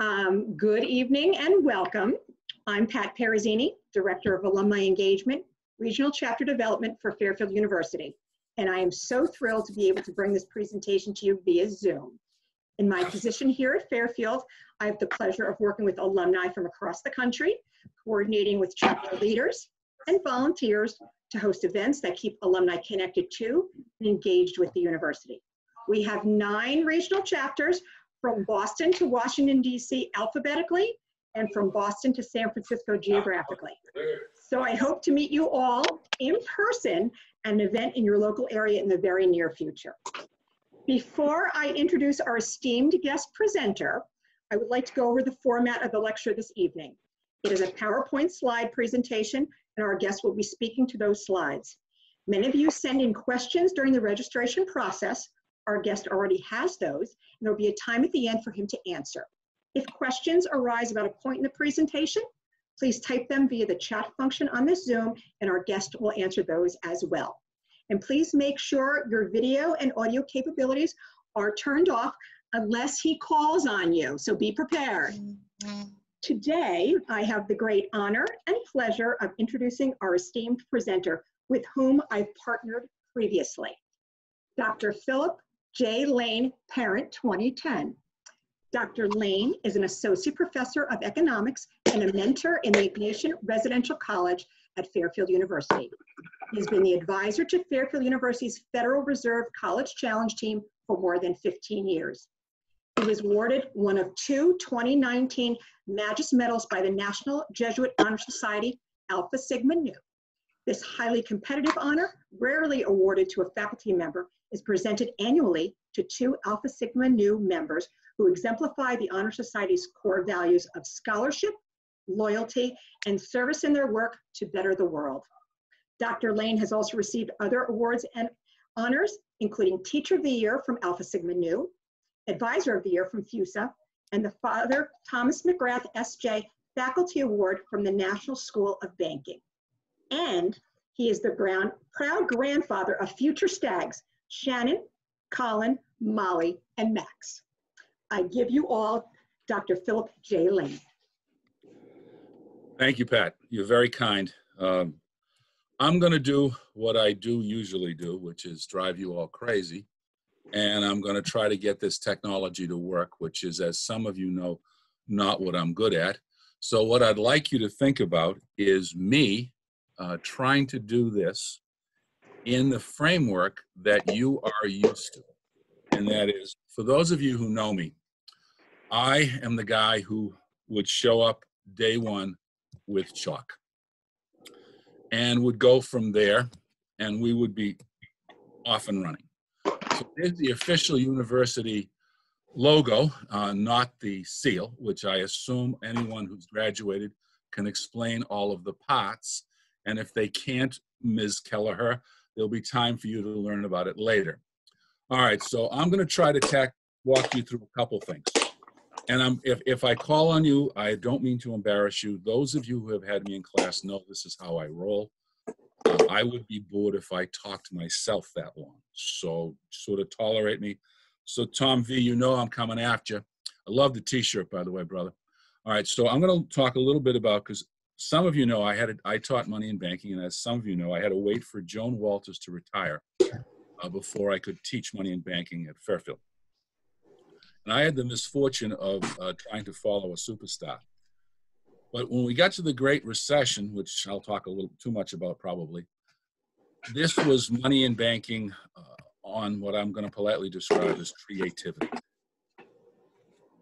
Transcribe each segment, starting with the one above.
Good evening and welcome. I'm Pat Perizzini, Director of Alumni Engagement, Regional Chapter Development for Fairfield University, and I am so thrilled to be able to bring this presentation to you via Zoom. In my position here at Fairfield, I have the pleasure of working with alumni from across the country, coordinating with chapter leaders and volunteers to host events that keep alumni connected to and engaged with the university. We have 9 regional chapters from Boston to Washington, DC alphabetically, and from Boston to San Francisco geographically. So I hope to meet you all in person at an event in your local area in the very near future. Before I introduce our esteemed guest presenter, I would like to go over the format of the lecture this evening. It is a PowerPoint slide presentation, and our guest will be speaking to those slides. Many of you send in questions during the registration process. Our guest already has those, and there'll be a time at the end for him to answer. If questions arise about a point in the presentation, please type them via the chat function on this Zoom, and our guest will answer those as well. And please make sure your video and audio capabilities are turned off unless he calls on you, so be prepared. Today, I have the great honor and pleasure of introducing our esteemed presenter with whom I've partnered previously, Dr. Philip J. Lane, Parent 2010. Dr. Lane is an associate professor of economics and a mentor in the Ignatian Residential College at Fairfield University. He has been the advisor to Fairfield University's Federal Reserve College Challenge Team for more than 15 years. He was awarded one of 2 2019 Magis Medals by the National Jesuit Honor Society, Alpha Sigma Nu. This highly competitive honor, rarely awarded to a faculty member, is presented annually to 2 Alpha Sigma Nu members who exemplify the Honor Society's core values of scholarship, loyalty, and service in their work to better the world. Dr. Lane has also received other awards and honors, including Teacher of the Year from Alpha Sigma Nu, Advisor of the Year from FUSA, and the Father Thomas McGrath S.J. Faculty Award from the National School of Banking. And he is the proud grandfather of future stags, Shannon, Colin, Molly, and Max. I give you all Dr. Philip J. Lane. Thank you, Pat. You're very kind. I'm going to do what I do usually do, which is drive you all crazy. And I'm going to try to get this technology to work, which is, as some of you know, not what I'm good at. So what I'd like you to think about is me trying to do this in the framework that you are used to. And that is, for those of you who know me, I am the guy who would show up day one with chalk and would go from there, and we would be off and running. So there's the official university logo, not the seal, which I assume anyone who's graduated can explain all of the parts. And if they can't, Ms. Kelleher, there'll be time for you to learn about it later. All right, so I'm going to try to walk you through a couple things. And if I call on you, I don't mean to embarrass you. Those of you who have had me in class know this is how I roll. I would be bored if I talked to myself that long. So sort of tolerate me. So Tom V, you know I'm coming after you. I love the t-shirt, by the way, brother. All right, so I'm going to talk a little bit about, because some of you know I taught money and banking, and as some of you know, I had to wait for Joan Walters to retire before I could teach money and banking at Fairfield. And I had the misfortune of trying to follow a superstar. But when we got to the Great Recession, which I'll talk a little too much about probably, this was money and banking on what I'm going to politely describe as creativity.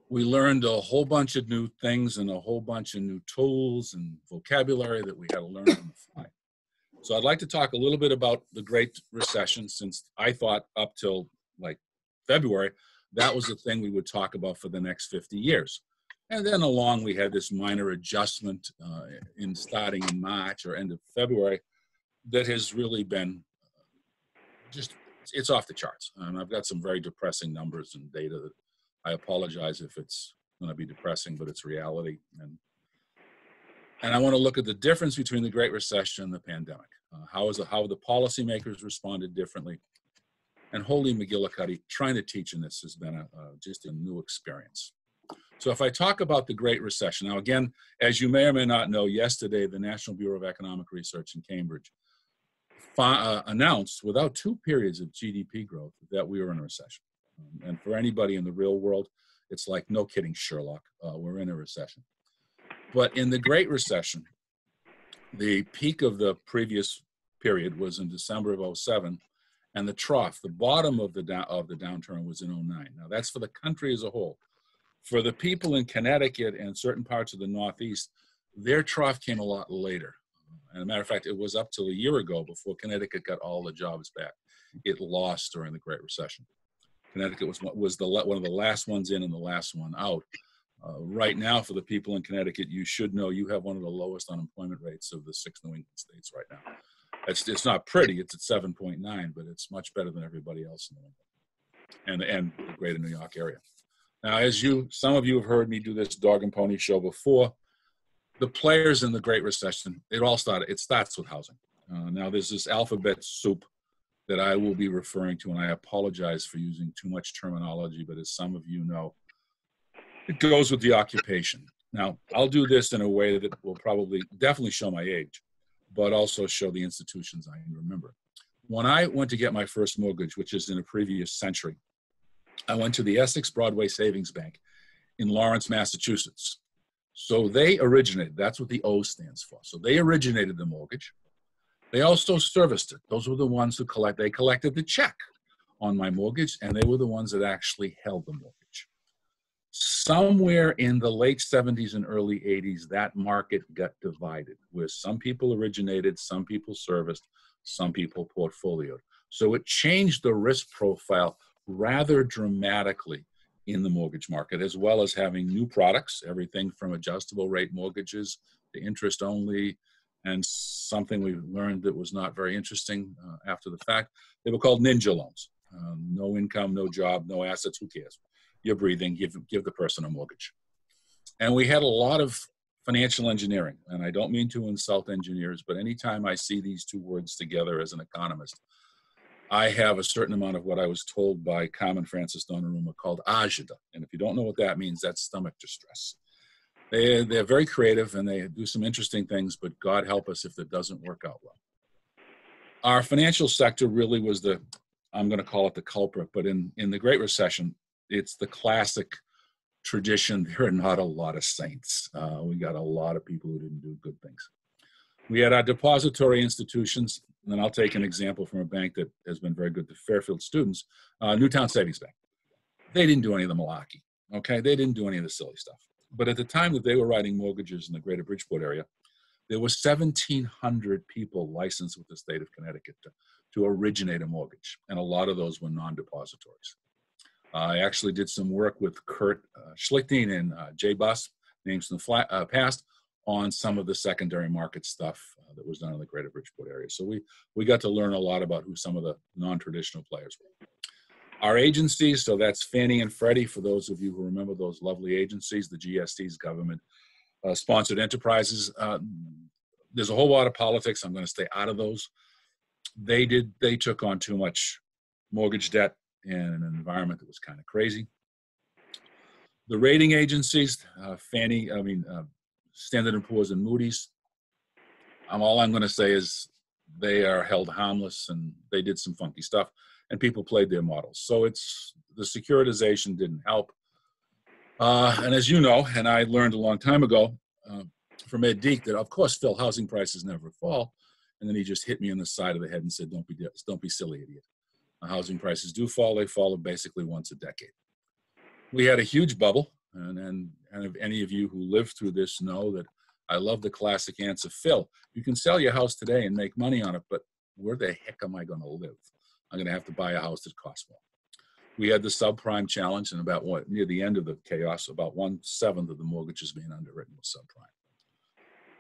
We learned a whole bunch of new things and a whole bunch of new tools and vocabulary that we had to learn on the fly. So I'd like to talk a little bit about the Great Recession, since I thought up till like February, that was the thing we would talk about for the next 50 years. And then along we had this minor adjustment in starting in March or end of February that has really been just, it's off the charts. And I've got some very depressing numbers and data that I apologize if it's going to be depressing, but it's reality. And I want to look at the difference between the Great Recession and the pandemic. How the policymakers responded differently. And holy McGillicuddy, trying to teach in this has been just a new experience. So if I talk about the Great Recession, now again, as you may or may not know, yesterday the National Bureau of Economic Research in Cambridge announced without two periods of GDP growth that we were in a recession. And for anybody in the real world, it's like, no kidding, Sherlock, we're in a recession. But in the Great Recession, the peak of the previous period was in December of 07, and the trough, the bottom of the downturn was in 09. Now that's for the country as a whole. For the people in Connecticut and certain parts of the Northeast, their trough came a lot later. And a matter of fact, it was up till a year ago before Connecticut got all the jobs back. It lost during the Great Recession. Connecticut was one of the last ones in and the last one out. Right now, for the people in Connecticut, you should know you have one of the lowest unemployment rates of the 6 New England states right now. It's not pretty, it's at 7.9, but it's much better than everybody else in New England and the greater New York area. Now, as some of you have heard me do this dog and pony show before, the players in the Great Recession, it starts with housing. Now, there's this alphabet soup that I will be referring to, and I apologize for using too much terminology, but as some of you know, it goes with the occupation. Now, I'll do this in a way that will definitely show my age, but also show the institutions I remember. When I went to get my first mortgage, which is in a previous century, I went to the Essex Broadway Savings Bank in Lawrence, Massachusetts. So they originated, that's what the O stands for. So they originated the mortgage. They also serviced it. Those were the ones who collected the check on my mortgage, and they were the ones that actually held the mortgage. Somewhere in the late 70s and early 80s, that market got divided, where some people originated, some people serviced, some people portfolioed. So it changed the risk profile rather dramatically in the mortgage market, as well as having new products, everything from adjustable rate mortgages to interest only, and something we learned that was not very interesting after the fact, they were called ninja loans. No income, no job, no assets, who cares? You're breathing, give the person a mortgage. And we had a lot of financial engineering, and I don't mean to insult engineers, but anytime I see these two words together as an economist, I have a certain amount of what I was told by Carmen Francis Donnarumma called agita. And if you don't know what that means, that's stomach distress. They're very creative and they do some interesting things, but God help us if that doesn't work out well. Our financial sector really was I'm going to call it the culprit, but in the Great Recession, it's the classic tradition. There are not a lot of saints. We got a lot of people who didn't do good things. We had our depository institutions, and I'll take an example from a bank that has been very good to Fairfield students, Newtown Savings Bank. They didn't do any of the malarkey, okay? They didn't do any of the silly stuff. But at the time that they were writing mortgages in the greater Bridgeport area, there were 1,700 people licensed with the state of Connecticut to originate a mortgage, and a lot of those were non-depositories. I actually did some work with Kurt Schlichting and Jay Bus, names in the past, on some of the secondary market stuff that was done in the greater Bridgeport area. So we got to learn a lot about who some of the non-traditional players were. Our agencies, so that's Fannie and Freddie, for those of you who remember those lovely agencies, the GSEs, government-sponsored enterprises. There's a whole lot of politics. I'm going to stay out of those. They took on too much mortgage debt in an environment that was kind of crazy. The rating agencies, Standard & Poor's and Moody's, all I'm going to say is they are held harmless and they did some funky stuff and people played their models. So the securitization didn't help. And as you know, and I learned a long time ago from Ed Deke that, of course, Phil, housing prices never fall. And then he just hit me on the side of the head and said, don't be silly, idiot. Housing prices do fall. They fall basically once a decade. We had a huge bubble. And if any of you who lived through this know that I love the classic answer, Phil, you can sell your house today and make money on it, but where the heck am I going to live? I'm going to have to buy a house that costs more. We had the subprime challenge, and near the end of the chaos, about 1/7 of the mortgages being underwritten was subprime.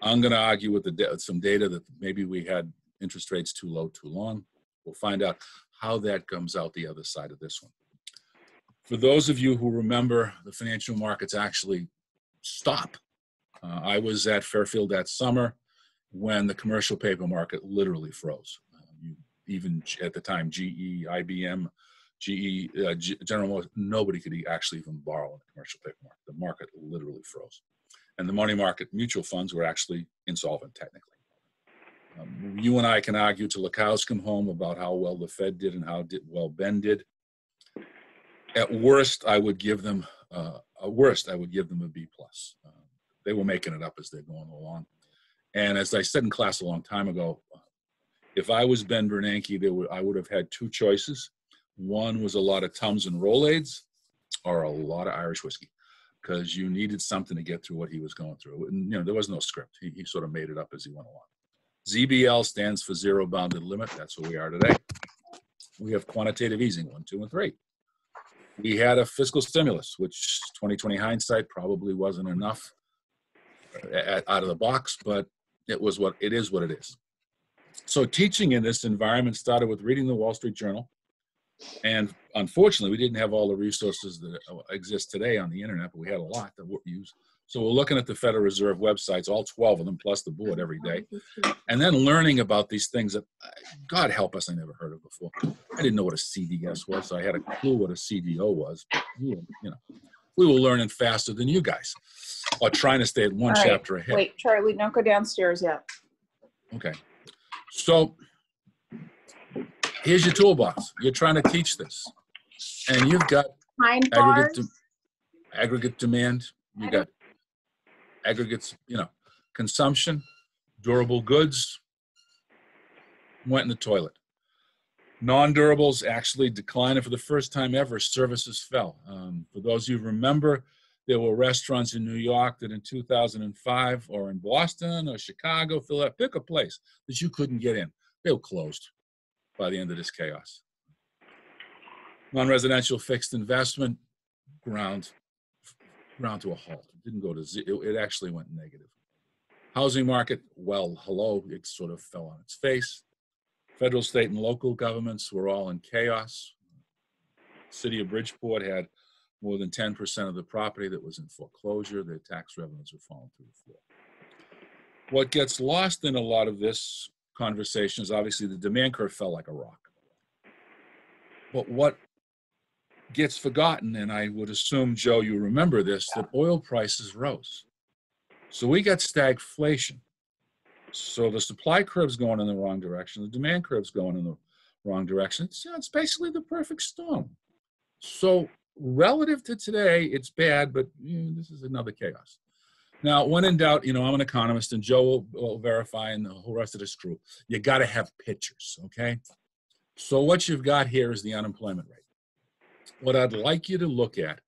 I'm going to argue with some data that maybe we had interest rates too low, too long. We'll find out how that comes out the other side of this one. For those of you who remember, the financial markets actually stop. I was at Fairfield that summer when the commercial paper market literally froze. Even at the time, GE, IBM, GE, General Motors, nobody could actually even borrow in the commercial paper market. The market literally froze. And the money market mutual funds were actually insolvent, technically. You and I can argue till the cows come home about how well the Fed did and how well Ben did. At worst, I would give them a B+. They were making it up as they're going along. And as I said in class a long time ago, if I was Ben Bernanke, I would have had two choices. One was a lot of Tums and Rolaids, or a lot of Irish whiskey, because you needed something to get through what he was going through. And, you know, there was no script. He sort of made it up as he went along. ZBL stands for zero bounded limit. That's where we are today. We have quantitative easing, 1, 2, and 3. We had a fiscal stimulus, which 2020 hindsight probably wasn't enough out of the box, but it was what it is. So teaching in this environment started with reading the Wall Street Journal. And unfortunately, we didn't have all the resources that exist today on the internet, but we had a lot that were used. So we're looking at the Federal Reserve websites, all 12 of them, plus the board every day. And then learning about these things that, God help us, I never heard of before. I didn't know what a CDS was, so I had a clue what a CDO was. But, you know, we were learning faster than you guys, or trying to stay at one chapter ahead. Wait, Charlie, don't go downstairs yet. Okay. So here's your toolbox. You're trying to teach this. And you've got aggregate demand. You got aggregates, you know, consumption, durable goods went in the toilet. Non-durables actually declined, and for the first time ever, services fell. For those of you who remember, there were restaurants in New York that in 2005, or in Boston or Chicago, Philadelphia, pick a place, that you couldn't get in. They were closed by the end of this chaos. Non-residential fixed investment ground to a halt. It didn't go to zero. It actually went negative. Housing market, well, hello, it sort of fell on its face. Federal, state, and local governments were all in chaos. City of Bridgeport had more than 10% of the property that was in foreclosure. Their tax revenues were falling through the floor. What gets lost in a lot of this conversation is obviously the demand curve fell like a rock. But what gets forgotten, and I would assume, Joe, you remember this, that oil prices rose. So we got stagflation. So the supply curve's going in the wrong direction. The demand curve's going in the wrong direction. It's basically the perfect storm. So relative to today, it's bad, but this is another chaos. Now, when in doubt, you know, I'm an economist, and Joe will verify, and the whole rest of this crew, you got to have pictures, okay? So what you've got here is the unemployment rate. What I'd like you to look at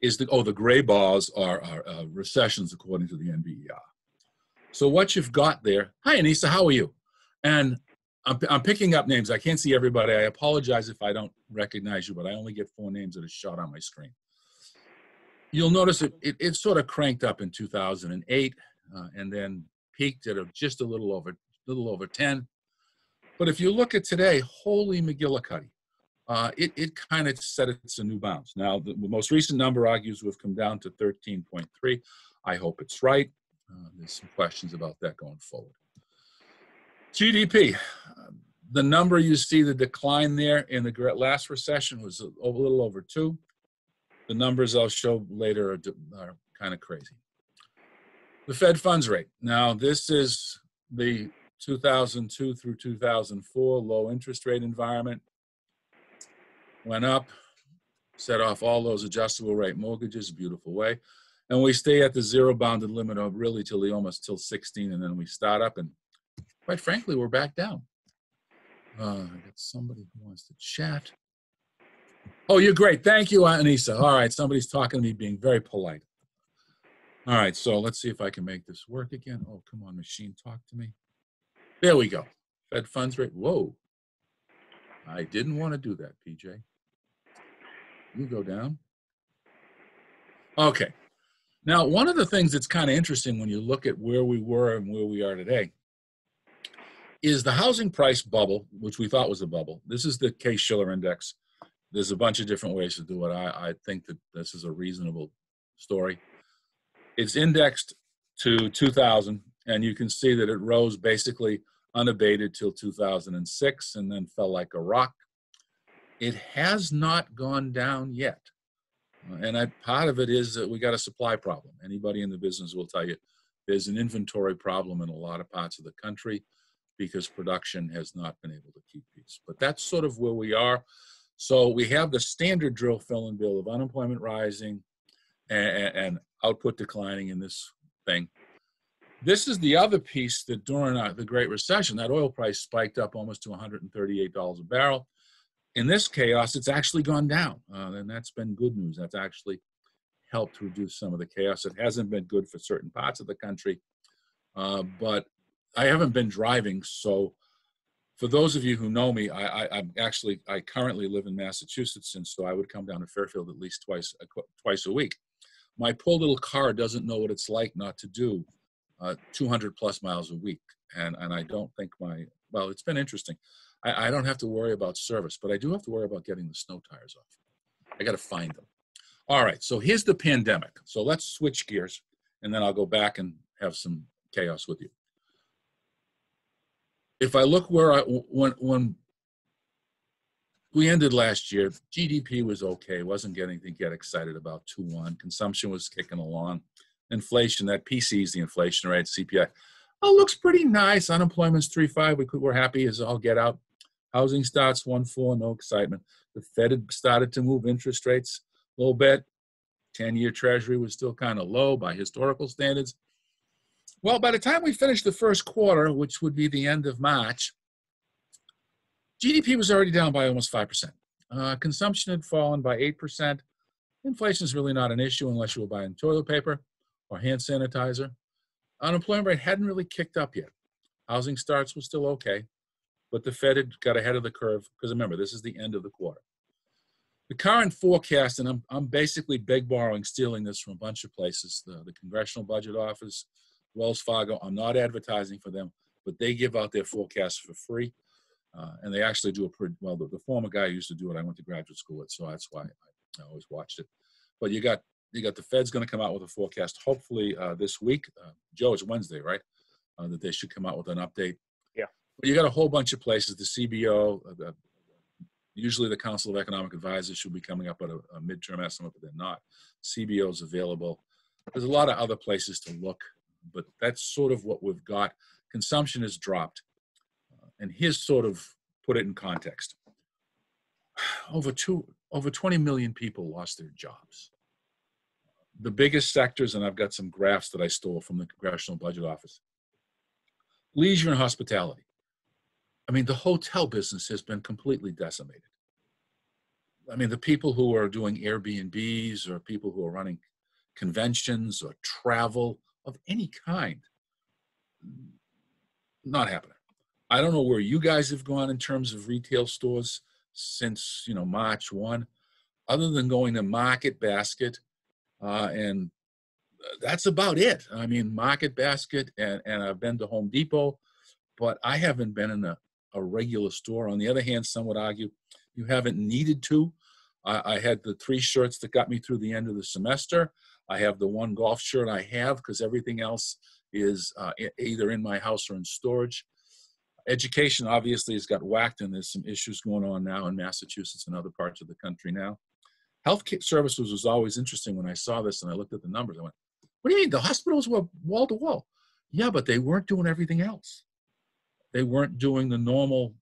is the gray bars are recessions according to the NBER. So what you've got there, hi Anissa, how are you? And I'm picking up names. I can't see everybody. I apologize if I don't recognize you, but I only get 4 names that are shot on my screen. You'll notice it sort of cranked up in 2008 and then peaked at just a little over 10. But if you look at today, holy McGillicuddy. It kind of set its a new bounds. Now, the most recent number argues we've come down to 13.3. I hope it's right. There's some questions about that going forward. GDP, the number you see, the decline there in the last recession was a little over 2. The numbers I'll show later are kind of crazy. The Fed funds rate. Now, this is the 2002 through 2004 low interest rate environment. Went up, set off all those adjustable rate mortgages, beautiful way. And we stay at the zero bounded limit of really till 16, and then we start up, and quite frankly, we're back down. I got somebody who wants to chat. Oh, you're great. Thank you, Anissa. All right, somebody's talking to me being very polite. All right, so let's see if I can make this work again. Oh, come on, machine, talk to me. There we go. Fed funds rate, whoa. I didn't want to do that, PJ. You go down. Okay. Now, one of the things that's kind of interesting when you look at where we were and where we are today is the housing price bubble, which we thought was a bubble. This is the Case-Shiller index. There's a bunch of different ways to do it. I think that this is a reasonable story. It's indexed to 2000, and you can see that it rose basically unabated till 2006 and then fell like a rock. It has not gone down yet. And part of it is that we got a supply problem. Anybody in the business will tell you there's an inventory problem in a lot of parts of the country because production has not been able to keep pace. But that's sort of where we are. So we have the standard drill, fill, and bill of unemployment rising and output declining in this thing. This is the other piece that during the Great Recession, that oil price spiked up almost to $138 a barrel. In this chaos, it's actually gone down, and that's been good news. That's actually helped reduce some of the chaos. It hasn't been good for certain parts of the country, but I haven't been driving. So for those of you who know me, I currently live in Massachusetts, and so I would come down to Fairfield at least twice a week. My poor little car doesn't know what it's like not to do 200 plus miles a week, and I don't think well, it's been interesting. I don't have to worry about service, but I do have to worry about getting the snow tires off. I got to find them. All right, so here's the pandemic. So let's switch gears, and then I'll go back and have some chaos with you. If I look where when we ended last year, GDP was okay. Wasn't getting to get excited about 2.1. Consumption was kicking along. Inflation, that PC's the inflation rate, CPI. Oh, looks pretty nice. Unemployment's 3.5. We're happy as all get out. Housing starts 1.4, no excitement. The Fed had started to move interest rates a little bit. 10-year Treasury was still kind of low by historical standards. Well, by the time we finished the first quarter, which would be the end of March, GDP was already down by almost 5%. Consumption had fallen by 8%. Inflation is really not an issue unless you were buying toilet paper or hand sanitizer. Unemployment rate hadn't really kicked up yet. Housing starts were still okay, but the Fed had got ahead of the curve, because remember, this is the end of the quarter. The current forecast, and I'm basically big borrowing, stealing this from a bunch of places, the Congressional Budget Office, Wells Fargo. I'm not advertising for them, but they give out their forecasts for free. And they actually do well, the former guy used to do it. I went to graduate school, so that's why I always watched it. But you got the Fed's going to come out with a forecast, hopefully this week. Joe, it's Wednesday, right? That they should come out with an update. Yeah. But you got a whole bunch of places. The CBO, usually the Council of Economic Advisors should be coming up with a midterm estimate, but they're not. CBO's available. There's a lot of other places to look, but that's sort of what we've got. Consumption has dropped. And here's sort of put it in context. Over 20 million people lost their jobs. The biggest sectors, and I've got some graphs that I stole from the Congressional Budget Office. Leisure and hospitality. I mean, the hotel business has been completely decimated. I mean, the people who are doing Airbnbs or people who are running conventions or travel of any kind, not happening. I don't know where you guys have gone in terms of retail stores since, you know, March 1, other than going to Market Basket, and that's about it. I mean, Market Basket, and I've been to Home Depot, but I haven't been in a regular store. On the other hand, some would argue you haven't needed to. I had the 3 shirts that got me through the end of the semester. I have the one golf shirt I have because everything else is either in my house or in storage. Education obviously has got whacked, and there's some issues going on now in Massachusetts and other parts of the country now. Health services was always interesting when I saw this and I looked at the numbers. I went, what do you mean? The hospitals were wall to wall. Yeah, but they weren't doing everything else. They weren't doing the normal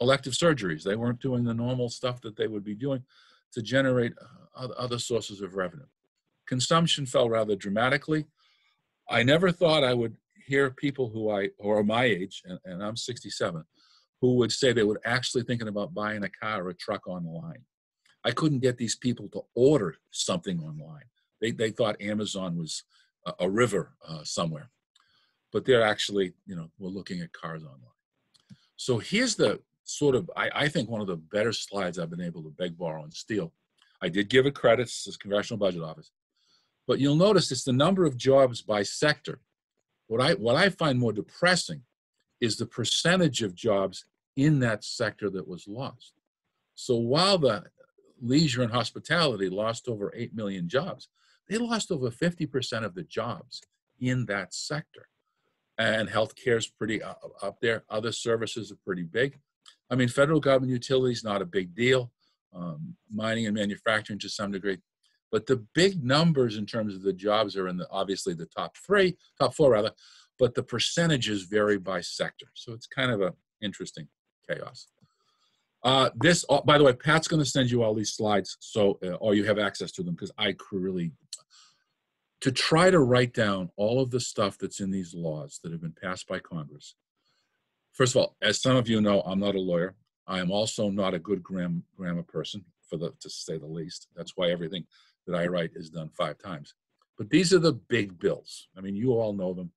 elective surgeries. They weren't doing the normal stuff that they would be doing to generate other sources of revenue. Consumption fell rather dramatically. I never thought I would hear people who are my age, and I'm 67, who would say they were actually thinking about buying a car or a truck online. I couldn't get these people to order something online. They thought Amazon was a river somewhere, but they're actually, you know, we're looking at cars online. So here's the sort of, I think one of the better slides I've been able to beg, borrow, and steal. I did give it credits to the Congressional Budget Office, but you'll notice it's the number of jobs by sector. What I find more depressing is the percentage of jobs in that sector that was lost. So while the leisure and hospitality lost over 8 million jobs, they lost over 50% of the jobs in that sector. And healthcare is pretty up there. Other services are pretty big. I mean, federal government utilities, not a big deal. Mining and manufacturing to some degree. But the big numbers in terms of the jobs are in the, obviously the top four, but the percentages vary by sector. So it's kind of an interesting chaos. This, by the way, Pat's going to send you all these slides, so or you have access to them, because I really, to try to write down all of the stuff that's in these laws that have been passed by Congress. First of all, as some of you know, I'm not a lawyer. I am also not a good grammar person, to say the least. That's why everything that I write is done 5 times. But these are the big bills. I mean, you all know them.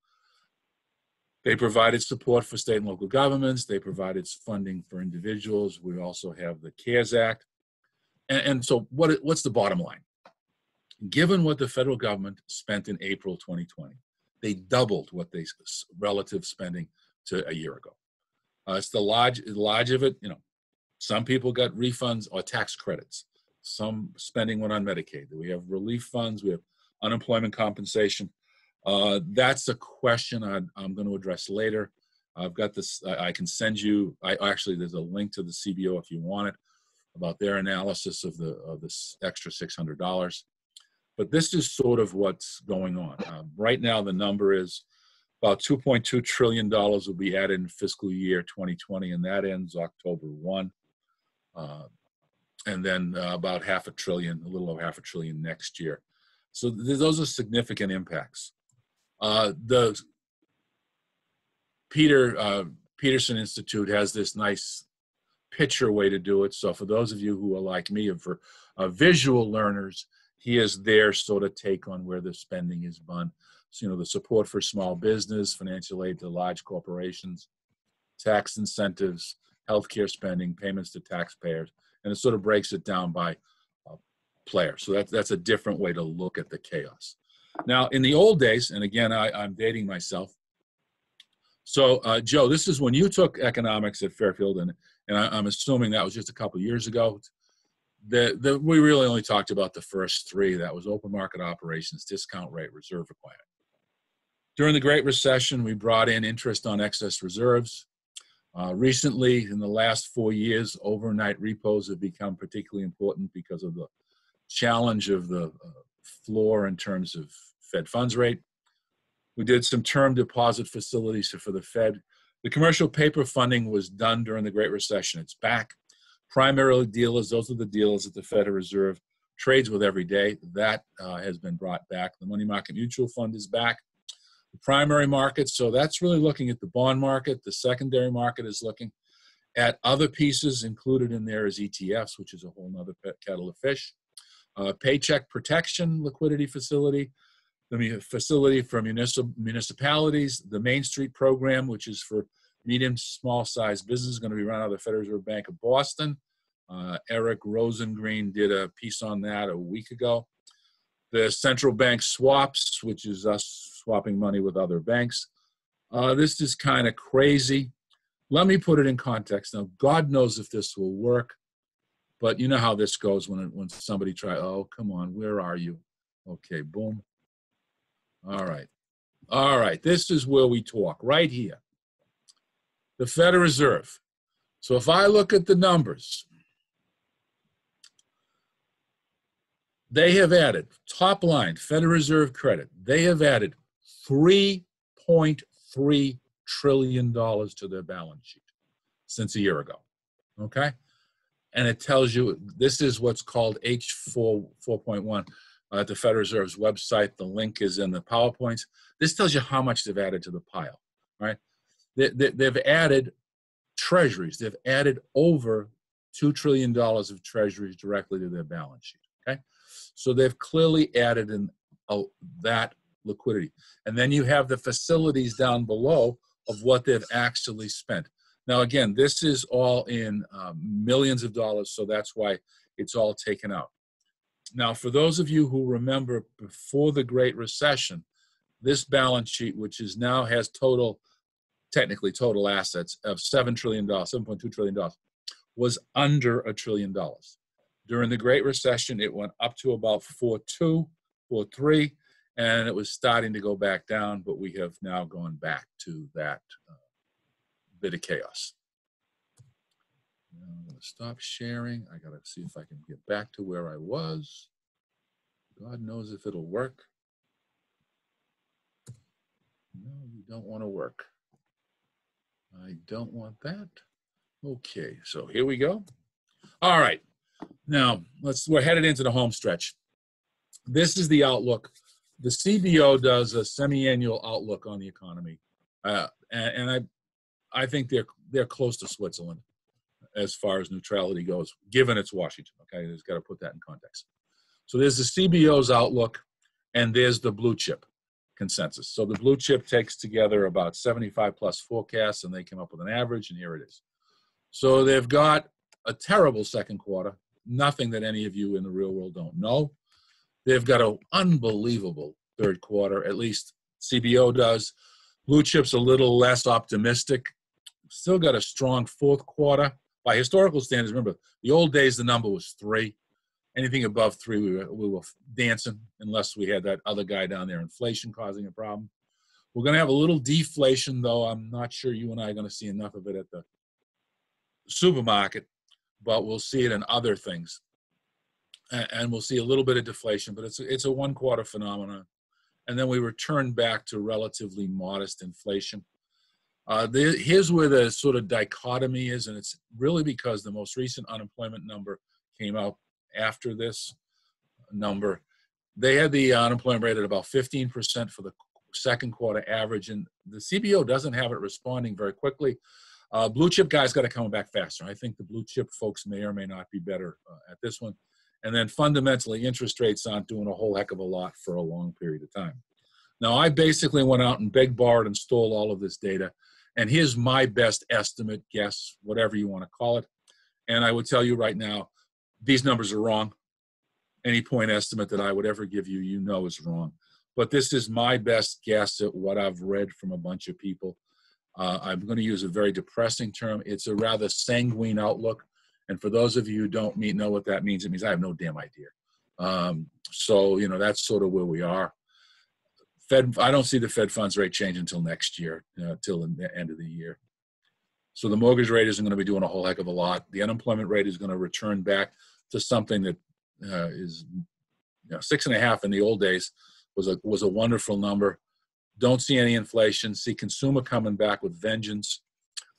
They provided support for state and local governments. They provided funding for individuals. We also have the CARES Act. And so what's the bottom line? Given what the federal government spent in April 2020, they doubled what they relative spending to a year ago. It's the large of it, you know, some people got refunds or tax credits. Some spending went on Medicaid. We have relief funds. We have unemployment compensation. That's a question I'm going to address later. I've got this, I can send you, actually there's a link to the CBO if you want it, about their analysis of this extra $600. But this is sort of what's going on. Right now the number is about $2.2 trillion will be added in fiscal year 2020, and that ends October 1. And then about half a trillion, a little over half a trillion next year. So those are significant impacts. The Peterson Institute has this nice picture way to do it. So for those of you who are like me and for visual learners, here's their sort of take on where the spending is done. So, you know, the support for small business, financial aid to large corporations, tax incentives, healthcare spending, payments to taxpayers, and it sort of breaks it down by player. So that's a different way to look at the chaos. Now, in the old days, and again, I'm dating myself. So, Joe, this is when you took economics at Fairfield, and I'm assuming that was just a couple of years ago. We really only talked about the first three. That was open market operations, discount rate, reserve requirement. During the Great Recession, we brought in interest on excess reserves. Recently, in the last 4 years, overnight repos have become particularly important because of the challenge of the floor in terms of Fed funds rate. We did some term deposit facilities for the Fed. The commercial paper funding was done during the Great Recession. It's back. Primarily dealers, those are the dealers that the Federal Reserve trades with every day. That has been brought back. The money market mutual fund is back. Primary market, so that's really looking at the bond market. The secondary market is looking at other pieces. Included in there is ETFs, which is a whole nother kettle of fish. Paycheck protection liquidity facility, the facility for municipalities, the Main Street program, which is for medium, small-sized business, going to be run out of the Federal Reserve Bank of Boston. Eric Rosengreen did a piece on that a week ago. The central bank swaps, which is us swapping money with other banks. This is kind of crazy. Let me put it in context. Now, God knows if this will work, but you know how this goes when somebody tries, oh, come on, where are you? Okay, boom. All right. All right, this is where we talk, right here. The Federal Reserve. So if I look at the numbers, they have added, top line, Federal Reserve credit, they have added $3.3 trillion to their balance sheet since a year ago, okay? And it tells you, this is what's called H4 4.1 at the Federal Reserve's website. The link is in the PowerPoints. This tells you how much they've added to the pile, right? They've added treasuries. They've added over $2 trillion of treasuries directly to their balance sheet, okay? So they've clearly added in that liquidity. And then you have the facilities down below of what they've actually spent. Now, again, this is all in millions of dollars, so that's why it's all taken out. Now, for those of you who remember before the Great Recession, this balance sheet, which is now has total, technically total assets of $7 trillion, $7.2 trillion, was under $1 trillion. During the Great Recession, it went up to about 4.2, 4.3, and it was starting to go back down, but we have now gone back to that bit of chaos. Now I'm going to stop sharing. I got to see if I can get back to where I was. God knows if it'll work. No, you don't want to work. I don't want that. Okay, so here we go. All right, now we're headed into the home stretch. This is the outlook. The CBO does a semi-annual outlook on the economy, and I think they're close to Switzerland as far as neutrality goes, given it's Washington. Okay, I just got to put that in context. So there's the CBO's outlook, and there's the Blue Chip consensus. So the Blue Chip takes together about 75 plus forecasts, and they come up with an average, and here it is. So they've got a terrible second quarter, nothing that any of you in the real world don't know. They've got an unbelievable third quarter, at least CBO does. Blue Chip's a little less optimistic. Still got a strong fourth quarter. By historical standards, remember, the old days, the number was 3. Anything above 3, we were dancing, unless we had that other guy down there, inflation causing a problem. We're going to have a little deflation, though. I'm not sure you and I are going to see enough of it at the supermarket, but we'll see it in other things. And we'll see a little bit of deflation, but it's a one-quarter phenomenon. And then we return back to relatively modest inflation. Here's where the sort of dichotomy is, and it's really because the most recent unemployment number came out after this number. They had the unemployment rate at about 15% for the second quarter average, and the CBO doesn't have it responding very quickly. Blue Chip guys got to come back faster. I think the Blue Chip folks may or may not be better at this one. And then fundamentally, interest rates aren't doing a whole heck of a lot for a long period of time. Now, I basically went out and begged, borrowed, and stole all of this data. And here's my best estimate, guess, whatever you want to call it. And I would tell you right now, these numbers are wrong. Any point estimate that I would ever give you, you know is wrong. But this is my best guess at what I've read from a bunch of people. I'm going to use a very depressing term. It's a rather sanguine outlook. And for those of you who don't know what that means, it means I have no damn idea. So, you know, that's sort of where we are. I don't see the Fed funds rate change until next year, till the end of the year. So the mortgage rate isn't going to be doing a whole heck of a lot. The unemployment rate is going to return back to something that is, you know, 6.5 in the old days was a wonderful number. Don't see any inflation. See consumer coming back with vengeance.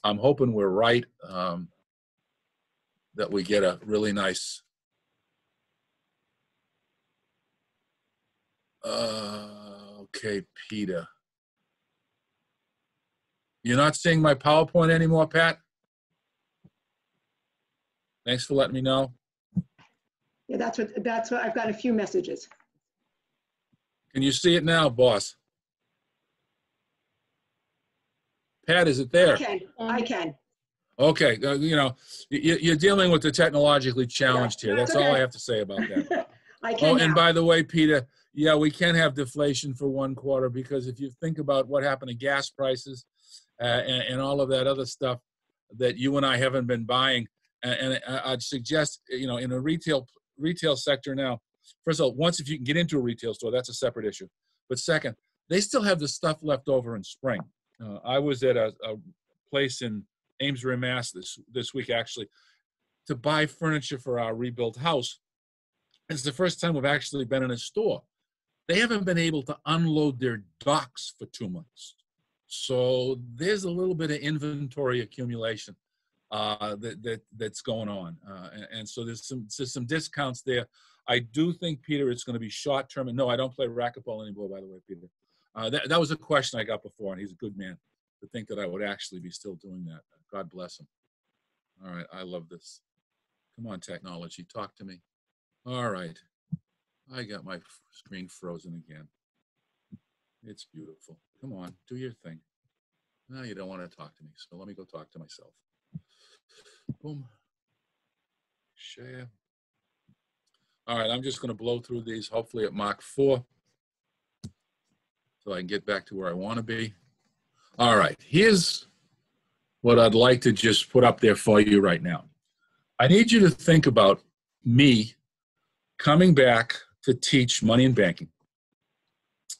I'm hoping we're right, that we get a really nice okay, Peter. You're not seeing my PowerPoint anymore, Pat? Thanks for letting me know. Yeah, that's what I've got a few messages. Can you see it now, boss? Pat, is it there? I can. Okay, you know, you're dealing with the technologically challenged here. That's all I have to say about that. I can. Oh, and by the way, Peter, yeah, we can have deflation for one quarter, because if you think about what happened to gas prices, and all of that other stuff that you and I haven't been buying. And I'd suggest, you know, in a retail sector now, first of all, once if you can get into a retail store, that's a separate issue. But second, they still have the stuff left over in spring. I was at a place in Amesbury, Mass. this week, actually, to buy furniture for our rebuilt house. It's the first time we've actually been in a store. They haven't been able to unload their docks for 2 months. So there's a little bit of inventory accumulation that's going on. And so there's some discounts there. I do think, Peter, it's going to be short-term. And no, I don't play racquetball anymore, by the way, Peter. That was a question I got before, and he's a good man to think that I would actually be still doing that. God bless him. All right, I love this. Come on, technology, talk to me. All right, I got my screen frozen again. It's beautiful. Come on, do your thing. No, you don't want to talk to me, so let me go talk to myself. Boom. Share. All right, I'm just going to blow through these, hopefully at Mach 4, so I can get back to where I want to be. All right, here's what I'd like to just put up there for you right now. I need you to think about me coming back to teach money and banking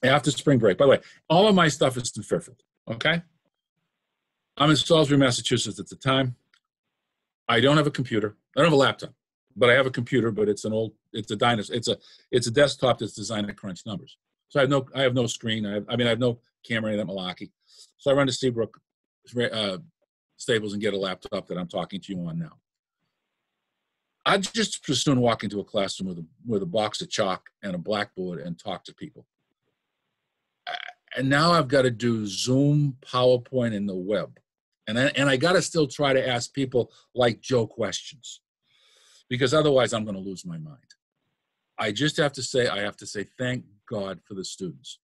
after spring break. By the way, all of my stuff is in Fairfield, okay? I'm in Salisbury, Massachusetts at the time. I don't have a computer. I don't have a laptop, but I have a computer, but it's an old, it's a dinosaur. It's a desktop that's designed to crunch numbers. So I have no screen. I have no camera in that malarkey. So I run to Seabrook Staples and get a laptop that I'm talking to you on now. I'd just as soon walk into a classroom with a box of chalk and a blackboard and talk to people. And now I've got to do Zoom, PowerPoint, and the web. And I got to still try to ask people like Joe questions, because otherwise I'm going to lose my mind. I just have to say, thank God for the students.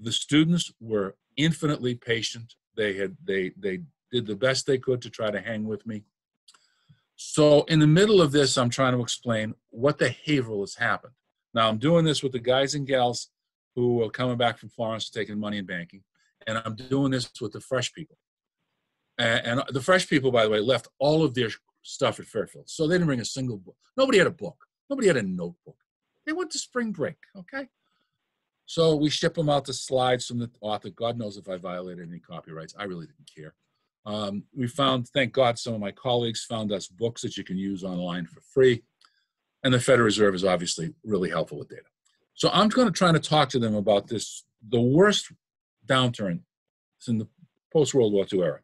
The students were infinitely patient. They did the best they could to try to hang with me. So in the middle of this, I'm trying to explain what behavioral has happened. Now I'm doing this with the guys and gals who are coming back from Florence to taking money in banking. And I'm doing this with the fresh people. And the fresh people, by the way, left all of their stuff at Fairfield. So they didn't bring a single book. Nobody had a book. Nobody had a notebook. They went to spring break, okay? So we ship them out the slides from the author. God knows if I violated any copyrights. I really didn't care. We found, thank God, some of my colleagues found us books that you can use online for free. And the Federal Reserve is obviously really helpful with data. So I'm going to try to talk to them about this, the worst downturn in the post-World War II era.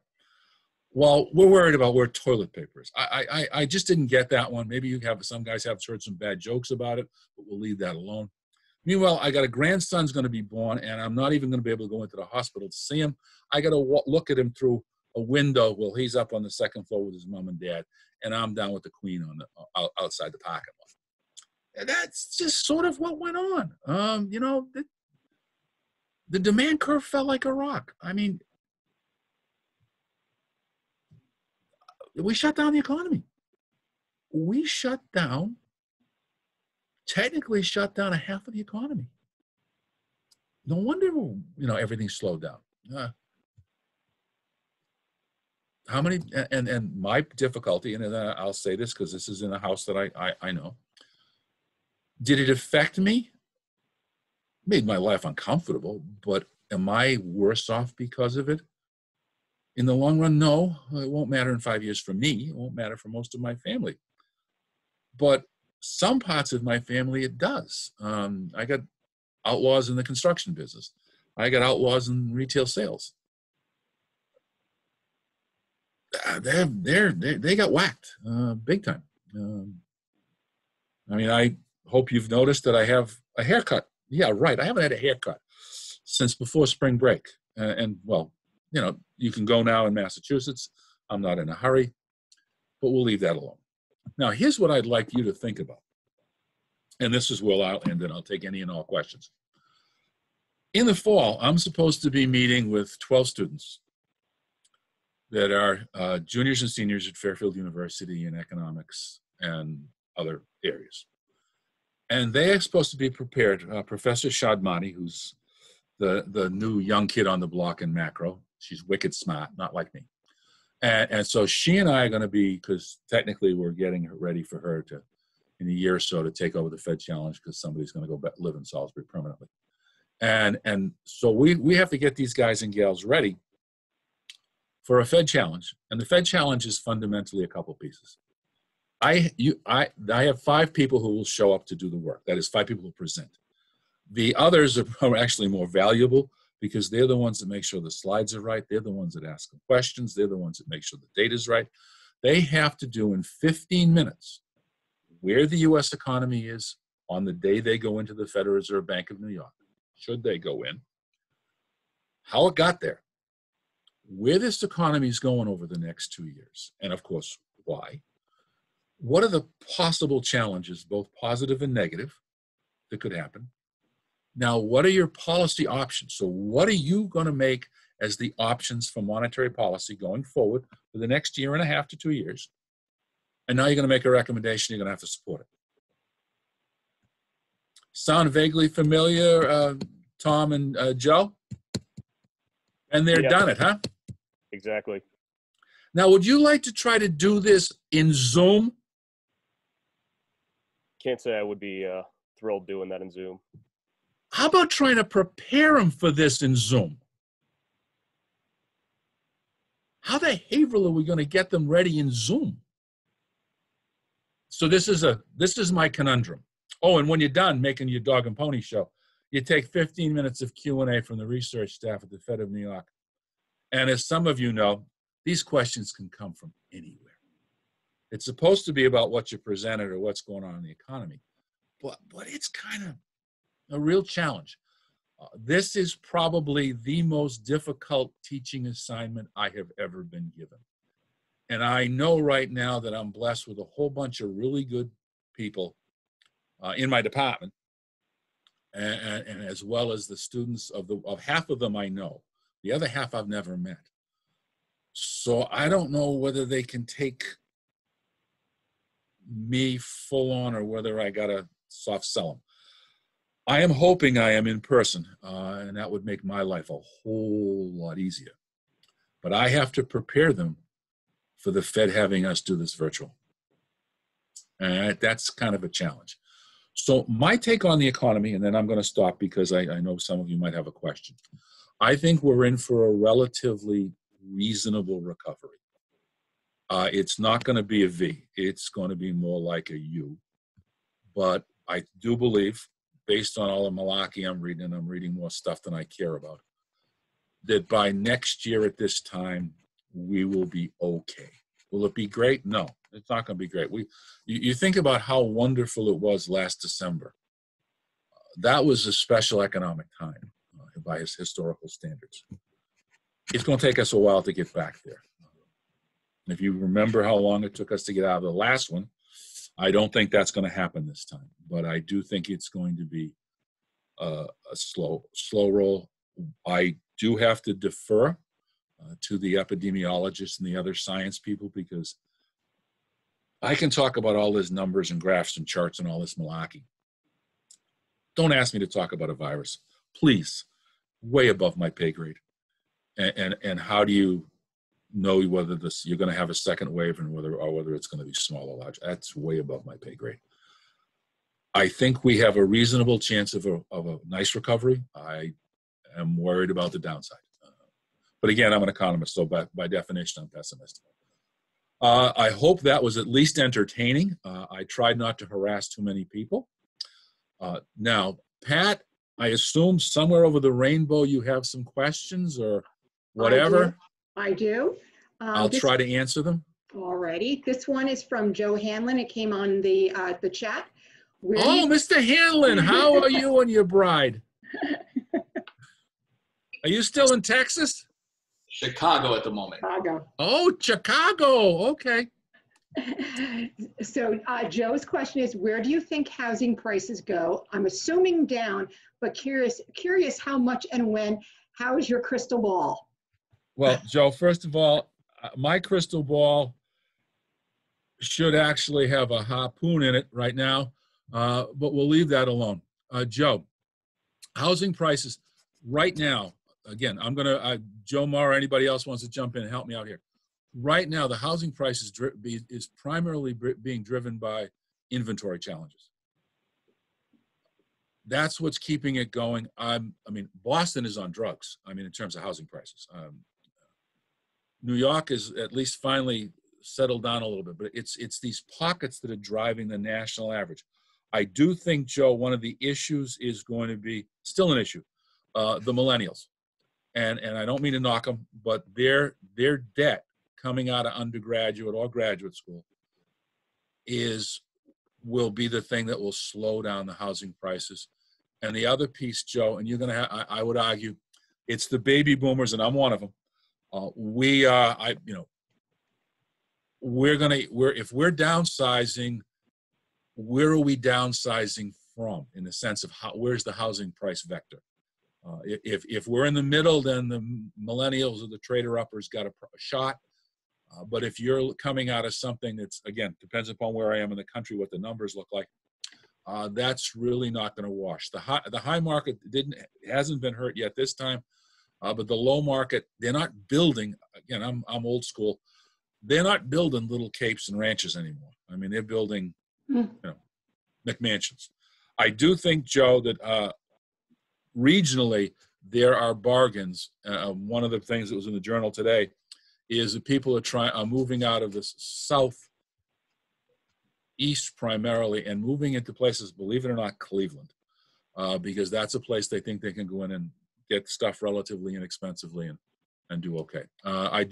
Well, we're worried about where toilet paper is. I just didn't get that one. Maybe you have, some guys have heard some bad jokes about it, but we'll leave that alone. Meanwhile, I got a grandson's going to be born, and I'm not even going to be able to go into the hospital to see him. I got to look at him through a window while he's up on the second floor with his mom and dad, and I'm down with the queen on the outside the pocket. And that's just sort of what went on. You know, the demand curve fell like a rock. I mean, we shut down the economy. We shut down, technically shut down a half of the economy. No wonder, you know, everything slowed down. How many, and my difficulty, and I'll say this because this is in a house that I know. Did it affect me? Made my life uncomfortable, but am I worse off because of it? In the long run, no. It won't matter in 5 years for me. It won't matter for most of my family. But some parts of my family, it does. I got outlaws in the construction business. I got outlaws in retail sales. They got whacked big time. I mean, I hope you've noticed that I have a haircut. Yeah, right. I haven't had a haircut since before spring break. And, well, you know, you can go now in Massachusetts. I'm not in a hurry, but we'll leave that alone. Now, here's what I'd like you to think about. And this is where I'll end, and I'll take any and all questions. In the fall, I'm supposed to be meeting with 12 students that are juniors and seniors at Fairfield University in economics and other areas. And they are supposed to be prepared. Professor Shadmani, who's the new young kid on the block in macro, she's wicked smart, not like me. And so she and I are going to be, because technically we're getting her ready for her to, in a year or so, to take over the Fed Challenge, because somebody's going to go back, live in Salisbury permanently. And so we have to get these guys and gals ready for a Fed Challenge. And the Fed Challenge is fundamentally a couple pieces. I have 5 people who will show up to do the work. That is 5 people who present. The others are actually more valuable, because they're the ones that make sure the slides are right. They're the ones that ask the questions. They're the ones that make sure the data is right. They have to do in 15 minutes where the US economy is on the day they go into the Federal Reserve Bank of New York, should they go in, how it got there, where this economy is going over the next 2 years, and of course, why. What are the possible challenges, both positive and negative, that could happen? Now, what are your policy options? So what are you going to make as the options for monetary policy going forward for the next year and a half to 2 years? And now you're going to make a recommendation. You're going to have to support it. Sound vaguely familiar, Tom and Joe? And they're done it, huh? Exactly. Now, would you like to try to do this in Zoom? Can't say I would be thrilled doing that in Zoom. How about trying to prepare them for this in Zoom? How the hell are we going to get them ready in Zoom? So this is my conundrum. Oh, and when you're done making your dog and pony show, you take 15 minutes of Q&A from the research staff at the Fed of New York. And as some of you know, these questions can come from anywhere. It's supposed to be about what you presented or what's going on in the economy, but it's kind of a real challenge. This is probably the most difficult teaching assignment I have ever been given. And I know right now that I'm blessed with a whole bunch of really good people in my department, and as well as the students of half of them I know. The other half I've never met. So I don't know whether they can take me full on or whether I gotta soft sell them. I am hoping I am in person, and that would make my life a whole lot easier. But I have to prepare them for the Fed having us do this virtual. And that's kind of a challenge. So my take on the economy, and then I'm gonna stop because I know some of you might have a question. I think we're in for a relatively reasonable recovery. It's not going to be a V. It's going to be more like a U. But I do believe, based on all the malarkey I'm reading, and I'm reading more stuff than I care about, that by next year at this time, we will be okay. Will it be great? No, it's not going to be great. You think about how wonderful it was last December. That was a special economic time by his historical standards. It's going to take us a while to get back there. And if you remember how long it took us to get out of the last one, I don't think that's going to happen this time, but I do think it's going to be a slow roll. I do have to defer to the epidemiologists and the other science people, because I can talk about all these numbers and graphs and charts and all this malarkey. Don't ask me to talk about a virus, please. Way above my pay grade. And how do you know whether you're going to have a second wave and whether it's going to be small or large? That's way above my pay grade. I think we have a reasonable chance of a nice recovery. I am worried about the downside. But again, I'm an economist, so by definition, I'm pessimistic. I hope that was at least entertaining. I tried not to harass too many people. Now, Pat, I assume somewhere over the rainbow you have some questions or whatever. I do. I'll try to answer them. Alrighty. This one is from Joe Hanlon. It came on the chat. Mr. Hanlon, how are you and your bride? Are you still in Texas? Chicago at the moment. Chicago. Oh, Chicago. Okay. So Joe's question is, where do you think housing prices go? I'm assuming down, but curious how much and when. How is your crystal ball? Well, Joe, first of all, my crystal ball should actually have a harpoon in it right now, but we'll leave that alone. Joe, housing prices right now, again, I'm going to, Joe Maurer, anybody else wants to jump in and help me out here. Right now, the housing price is primarily being driven by inventory challenges. That's what's keeping it going. I mean, Boston is on drugs, I mean, in terms of housing prices. New York is at least finally settled down a little bit, but it's these pockets that are driving the national average. I do think, Joe, one of the issues is going to be, still an issue, the millennials. And I don't mean to knock them, but their debt coming out of undergraduate or graduate school will be the thing that will slow down the housing prices. And the other piece, Joe, and you're gonna have, I would argue, it's the baby boomers, and I'm one of them. If we're downsizing, where are we downsizing from? In the sense of where's the housing price vector? If we're in the middle, then the millennials or the trader uppers got a shot. But if you're coming out of something that's, again, depends upon where I am in the country, what the numbers look like, that's really not going to wash. The high market hasn't been hurt yet this time, but the low market, they're not building, again, I'm old school, they're not building little capes and ranches anymore. I mean, they're building, McMansions. I do think, Joe, that regionally, there are bargains. One of the things that was in the journal today is that people are moving out of the south east primarily and moving into places, believe it or not, Cleveland, because that's a place they think they can go in and get stuff relatively inexpensively and do okay. I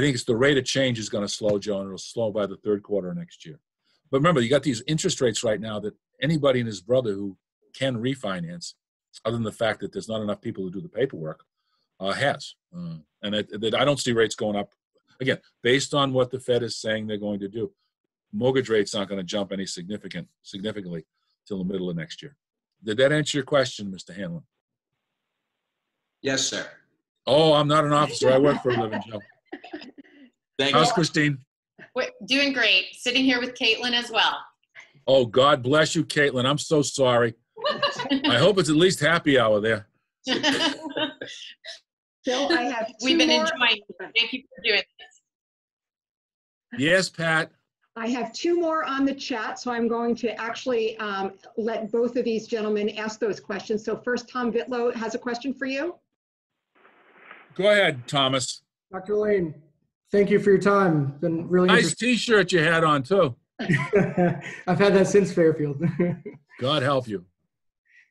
think it's the rate of change is going to slow, Joe, and it'll slow by the third quarter of next year. But remember, you got these interest rates right now that anybody and his brother who can refinance, other than the fact that there's not enough people who do the paperwork, has. I don't see rates going up. Again, based on what the Fed is saying they're going to do, mortgage rates aren't going to jump any significantly till the middle of next year. Did that answer your question, Mr. Hanlon? Yes, sir. Oh, I'm not an officer. I work for a living, Joe. Thank you. How's Christine? We're doing great. Sitting here with Caitlin as well. Oh, God bless you, Caitlin. I'm so sorry. I hope it's at least happy hour there. Bill, I have we've been enjoying it. Thank you for doing this. Yes, Pat. I have two more on the chat, so I'm going to actually let both of these gentlemen ask those questions. So first, Tom Vitlow has a question for you. Go ahead, Thomas. Dr. Lane, thank you for your time. It's been really nice T-shirt you had on too. I've had that since Fairfield. God help you.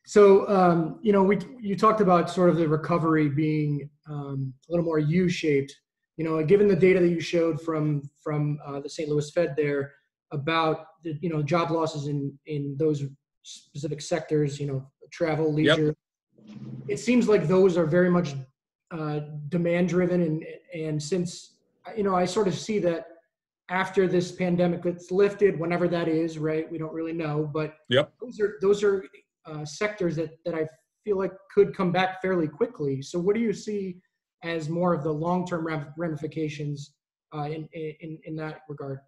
So you know, you talked about sort of the recovery being a little more U-shaped. You know, given the data that you showed from the St. Louis Fed there about the, you know, job losses in those specific sectors, you know, travel, leisure, yep. It seems like those are very much demand driven, and since, you know, I sort of see that after this pandemic that's lifted, whenever that is, right? We don't really know, but yep. Those are sectors that I feel like could come back fairly quickly. So what do you see as more of the long-term ramifications in that regard?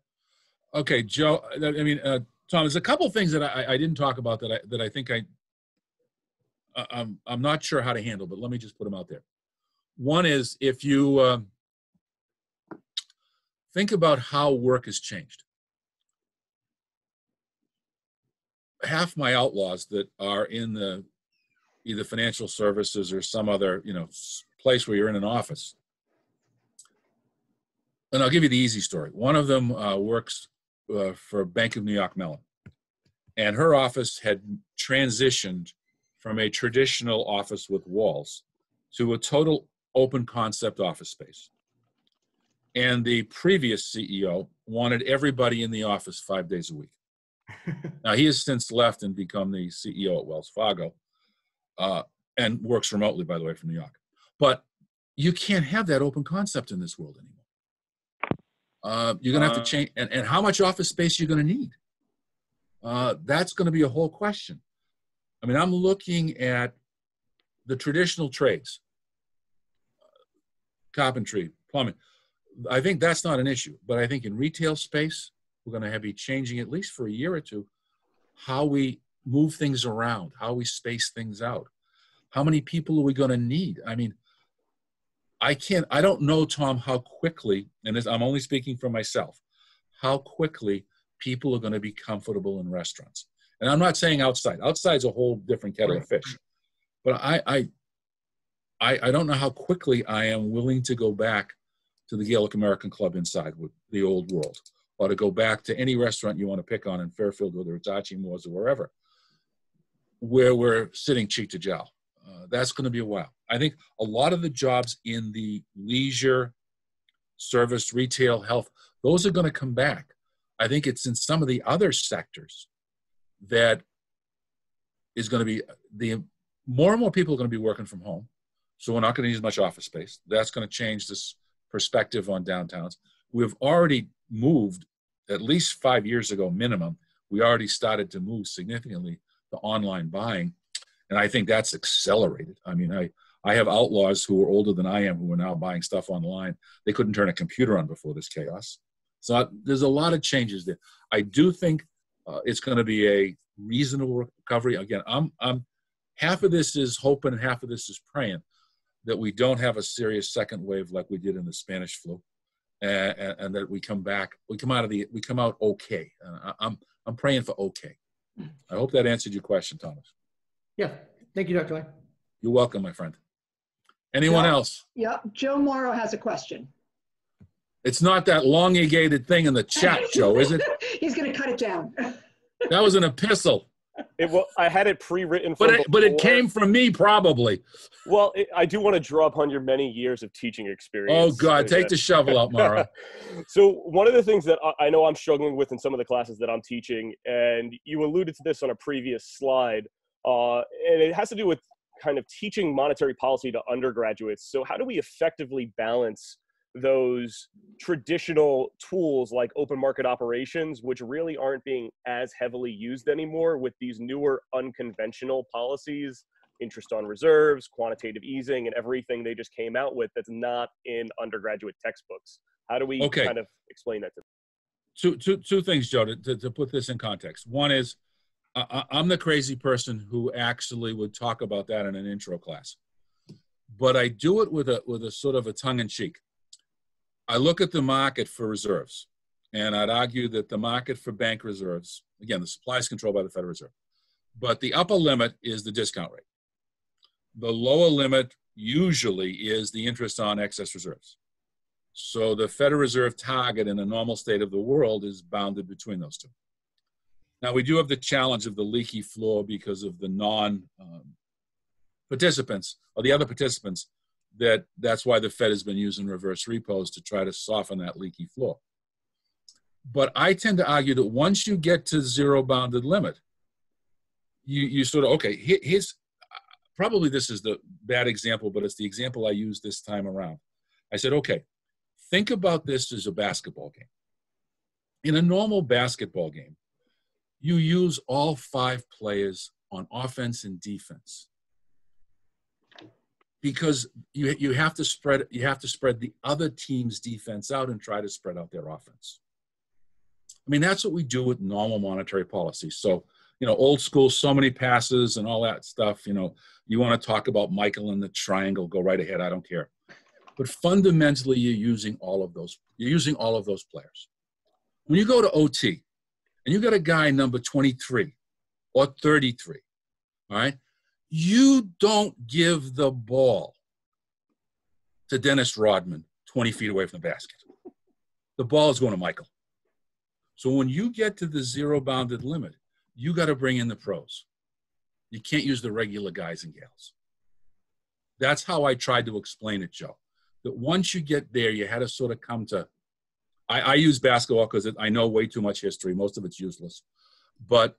Okay, Joe, I mean, Tom, there's a couple things that I didn't talk about that I think I'm not sure how to handle, but let me just put them out there. One is, if you think about how work has changed. Half my outlaws that are in the either financial services or some other, you know, place where you're in an office. And I'll give you the easy story. One of them works for Bank of New York Mellon, and her office had transitioned from a traditional office with walls to a total open concept office space. And the previous CEO wanted everybody in the office 5 days a week. Now, he has since left and become the CEO at Wells Fargo, and works remotely, by the way, from New York. But you can't have that open concept in this world anymore. You're going to have to change. And how much office space you're going to need? That's going to be a whole question. I mean, I'm looking at the traditional trades, carpentry, plumbing. I think that's not an issue. But I think in retail space, we're going to be changing, at least for a year or two, how we move things around, how we space things out. How many people are we going to need? I mean, I don't know, Tom, how quickly, and I'm only speaking for myself, how quickly people are going to be comfortable in restaurants. And I'm not saying outside. Outside's a whole different kettle of fish. But I don't know how quickly I am willing to go back to the Gaelic American Club inside with the old world, or to go back to any restaurant you want to pick on in Fairfield, whether it's Archie Moore's or wherever, where we're sitting cheek to jowl. That's going to be a while. I think a lot of the jobs in the leisure, service, retail, health, those are going to come back. I think it's in some of the other sectors that is going to be, more and more people are going to be working from home. So we're not going to need as much office space. That's going to change this perspective on downtowns. We've already moved, at least 5 years ago minimum, we already started to move significantly to online buying. And I think that's accelerated. I mean, I have outlaws who are older than I am who are now buying stuff online. They couldn't turn a computer on before this chaos. So there's a lot of changes there. I do think it's going to be a reasonable recovery. Again, half of this is hoping and half of this is praying that we don't have a serious second wave like we did in the Spanish flu, and that we come back, we come out okay. I'm praying for okay. I hope that answered your question, Thomas. Yeah, thank you, Dr. Lane. You're welcome, my friend. Anyone else? Yeah, Joe Morrow has a question. It's not that longigated thing in the chat, Joe, is it? He's going to cut it down. That was an epistle. It, well, I had it pre-written. But it came from me, probably. Well, I do want to draw upon your many years of teaching experience. Oh, God, take the shovel out, Mara. So one of the things that I know I'm struggling with in some of the classes that I'm teaching, and you alluded to this on a previous slide, and it has to do with kind of teaching monetary policy to undergraduates. So how do we effectively balance those traditional tools like open market operations, which really aren't being as heavily used anymore, with these newer unconventional policies, interest on reserves, quantitative easing, and everything they just came out with that's not in undergraduate textbooks? How do we kind of explain that to them? Two things, Joe, to put this in context. One is, I'm the crazy person who actually would talk about that in an intro class, but I do it with a sort of a tongue-in-cheek. I look at the market for reserves, and I'd argue that the market for bank reserves, again, the supply is controlled by the Federal Reserve, but the upper limit is the discount rate. The lower limit usually is the interest on excess reserves. So the Federal Reserve target in a normal state of the world is bounded between those two. Now, we do have the challenge of the leaky floor because of the non-participants, or the other participants. That's why the Fed has been using reverse repos to try to soften that leaky floor. But I tend to argue that once you get to zero bounded limit, you sort of, okay, here's, probably this is the bad example, but it's the example I used this time around. I said, okay, think about this as a basketball game. In a normal basketball game, you use all 5 players on offense and defense, because you have to spread the other team's defense out and try to spread out their offense. I mean, that's what we do with normal monetary policy. So, you know, old school, so many passes and all that stuff, you know, you want to talk about Michael and the triangle, go right ahead, I don't care. But fundamentally, you're using all of those players. When you go to OT and you got a guy number 23 or 33, all right? You don't give the ball to Dennis Rodman 20 feet away from the basket. The ball is going to Michael. So when you get to the zero bounded limit, you got to bring in the pros. You can't use the regular guys and gals. That's how I tried to explain it, Joe, that once you get there, you had to sort of come to, I use basketball because I know way too much history. Most of it's useless, but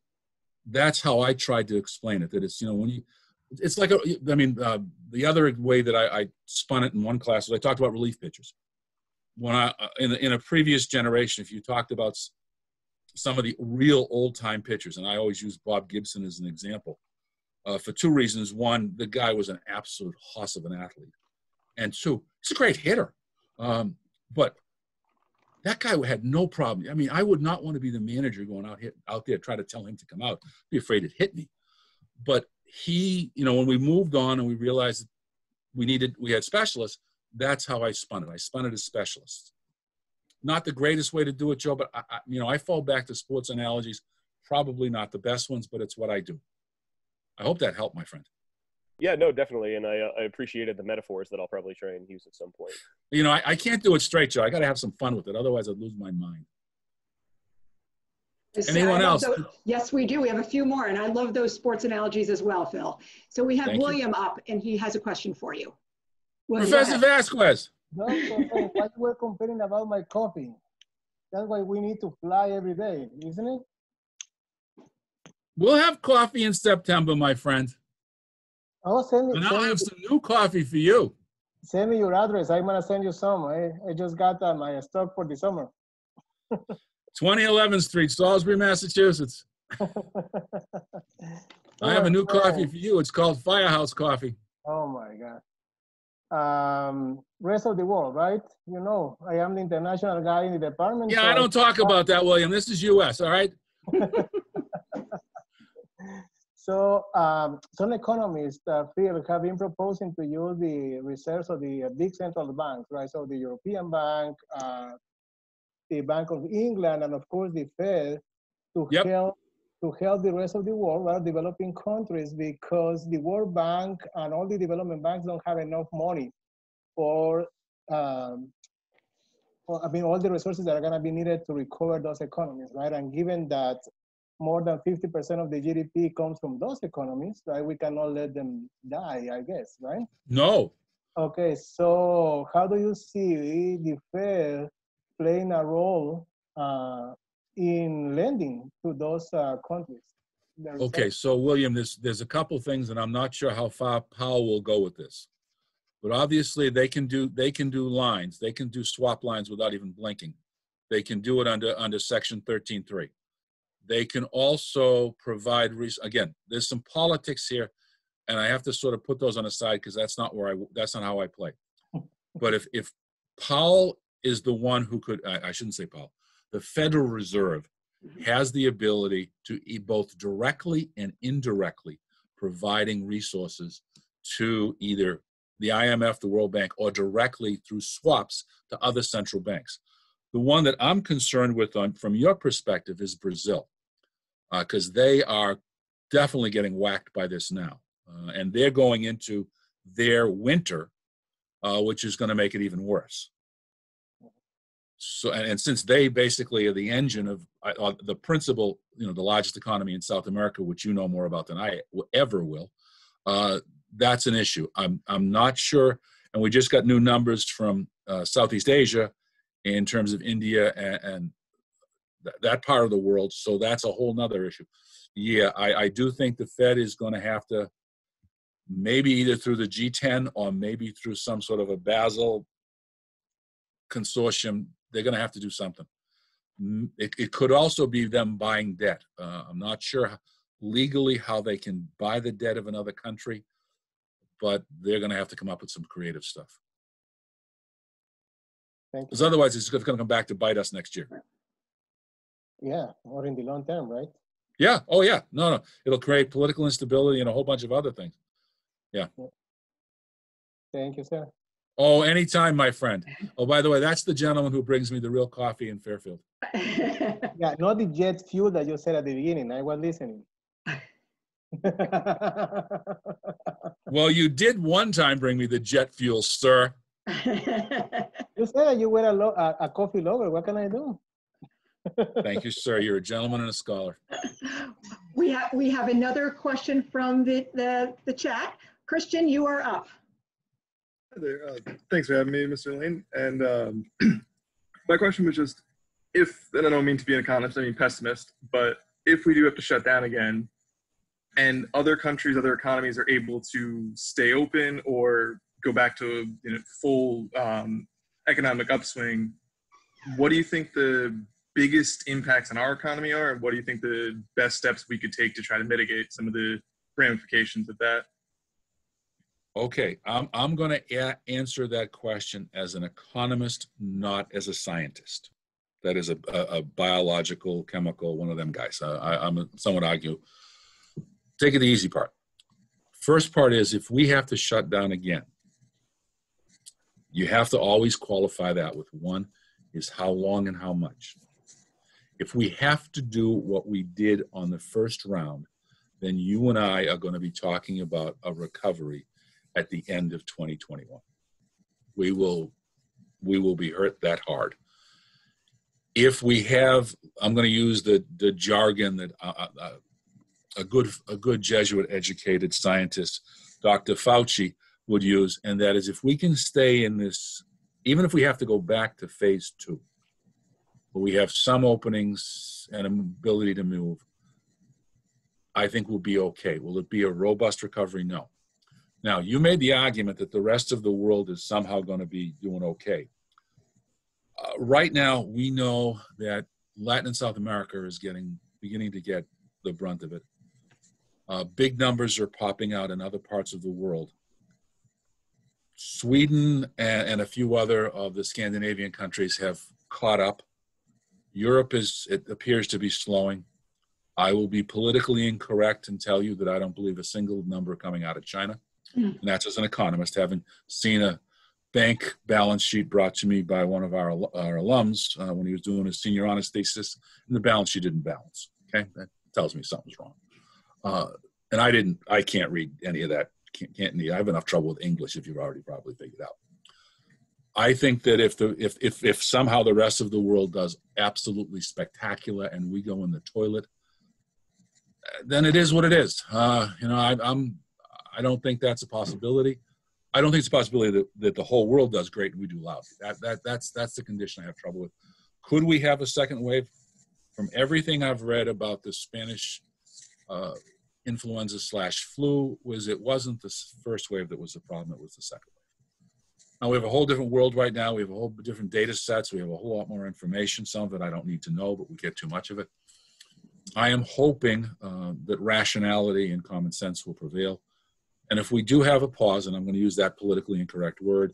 that's how I tried to explain it. That it's, you know, when you, it's like, the other way that I spun it in one class was I talked about relief pitchers. When in a previous generation, if you talked about some of the real old time pitchers, and I always use Bob Gibson as an example, for two reasons. One, the guy was an absolute hoss of an athlete. And two, he's a great hitter. But that guy had no problem. I mean, I would not want to be the manager going out there, try to tell him to come out. I'd be afraid it'd hit me. But he, you know, when we moved on and we realized we had specialists, that's how I spun it. I spun it as specialists. Not the greatest way to do it, Joe, but I fall back to sports analogies, probably not the best ones, but it's what I do. I hope that helped, my friend. Yeah, no, definitely. And I appreciated the metaphors that I'll probably try and use at some point. You know, I can't do it straight, Joe. I got to have some fun with it. Otherwise, I'd lose my mind. Anyone else? So, yes, we do. We have a few more. And I love those sports analogies as well, Phil. So we have William up, and he has a question for you. William, Professor Vasquez. No, what you were complaining about my coughing. That's why we need to fly every day, isn't it? We'll have coffee in September, my friend. Oh, I have some new coffee for you. Send me your address. I'm going to send you some. I just got my stock for the summer. 2011 Street, Salisbury, Massachusetts. I have a new coffee for you. It's called Firehouse Coffee. Oh, my God. Rest of the world, right? You know, I am the international guy in the department. Yeah, so I don't talk about that, William. This is U.S., all right? So some economists have been proposing to use the reserves of the big central banks, right? So the European Bank, the Bank of England, and of course the Fed to help the rest of the world, right, developing countries, because the World Bank and all the development banks don't have enough money I mean, all the resources that are going to be needed to recover those economies, right? And given that more than 50% of the GDP comes from those economies, right? We cannot let them die, I guess, right? No. Okay, so how do you see the Fed playing a role in lending to those countries? Okay, so William, there's a couple things, and I'm not sure how far Powell will go with this. But obviously, they can do lines. They can do swap lines without even blinking. They can do it under Section 13(3). They can also provide again. There's some politics here, and I have to sort of put those on the side because that's not where that's not how I play. But if Powell is the one who could, I shouldn't say Powell, the Federal Reserve has the ability to both directly and indirectly providing resources to either the IMF, the World Bank, or directly through swaps to other central banks. The one that I'm concerned with from your perspective is Brazil, because they are definitely getting whacked by this now. And they're going into their winter, which is going to make it even worse. So, and since they basically are the engine of the principal, you know, the largest economy in South America, which you know more about than I ever will, that's an issue. I'm not sure. And we just got new numbers from Southeast Asia in terms of India and that part of the world. So that's a whole nother issue. Yeah, I do think the Fed is going to have to maybe either through the G10 or maybe through some sort of a Basel consortium. They're going to have to do something. It could also be them buying debt. I'm not sure legally how they can buy the debt of another country, but they're going to have to come up with some creative stuff. Because otherwise, it's going to come back to bite us next year. Yeah, or in the long term, right? Yeah. Oh, yeah. No. It'll create political instability and a whole bunch of other things. Yeah. Thank you, sir. Oh, anytime, my friend. Oh, by the way, that's the gentleman who brings me the real coffee in Fairfield. Yeah, not the jet fuel that you said at the beginning. I was listening. Well, you did one time bring me the jet fuel, sir. You said you were a coffee lover. What can I do? Thank you, sir. You're a gentleman and a scholar. We have another question from the chat. Christian, you are up. Hi there. Thanks for having me, Mr. Lane. And my question was just, and I don't mean to be an economist, I mean pessimist, but if we do have to shut down again, and other countries, other economies are able to stay open or go back to full economic upswing, what do you think the biggest impacts on our economy are, and what do you think the best steps we could take to try to mitigate some of the ramifications of that? Okay, I'm going to answer that question as an economist, not as a scientist. That is a biological, chemical, one of them guys. Some would argue. Take it the easy part. First part is if we have to shut down again, you have to always qualify that with one is how long and how much. If we have to do what we did on the first round, then you and I are going to be talking about a recovery at the end of 2021. We will be hurt that hard. If we have, I'm going to use the jargon that a good Jesuit educated scientist, Dr. Fauci, would use, and that is if we can stay in this, even if we have to go back to phase 2, but we have some openings and an ability to move, I think we'll be okay. Will it be a robust recovery? No. Now, you made the argument that the rest of the world is somehow going to be doing okay. Right now, we know that Latin and South America is beginning to get the brunt of it. Big numbers are popping out in other parts of the world. Sweden and a few other of the Scandinavian countries have caught up. Europe appears to be slowing. I will be politically incorrect and tell you that I don't believe a single number coming out of China. And that's as an economist, having seen a bank balance sheet brought to me by one of our alums when he was doing his senior honors thesis, and the balance sheet didn't balance. Okay, that tells me something's wrong. And I can't read any of that. I have enough trouble with English if you've already probably figured out. I think that if somehow the rest of the world does absolutely spectacular and we go in the toilet, then it is what it is. I don't think that's a possibility. I don't think it's a possibility that the whole world does great and we do lousy. That's the condition I have trouble with. Could we have a second wave? From everything I've read about the Spanish influenza / flu, it wasn't the first wave that was the problem, it was the second wave. Now we have a whole different world right now. We have a whole different data sets. We have a whole lot more information. Some of it I don't need to know, but we get too much of it. I am hoping that rationality and common sense will prevail. And if we do have a pause, and I'm going to use that politically incorrect word,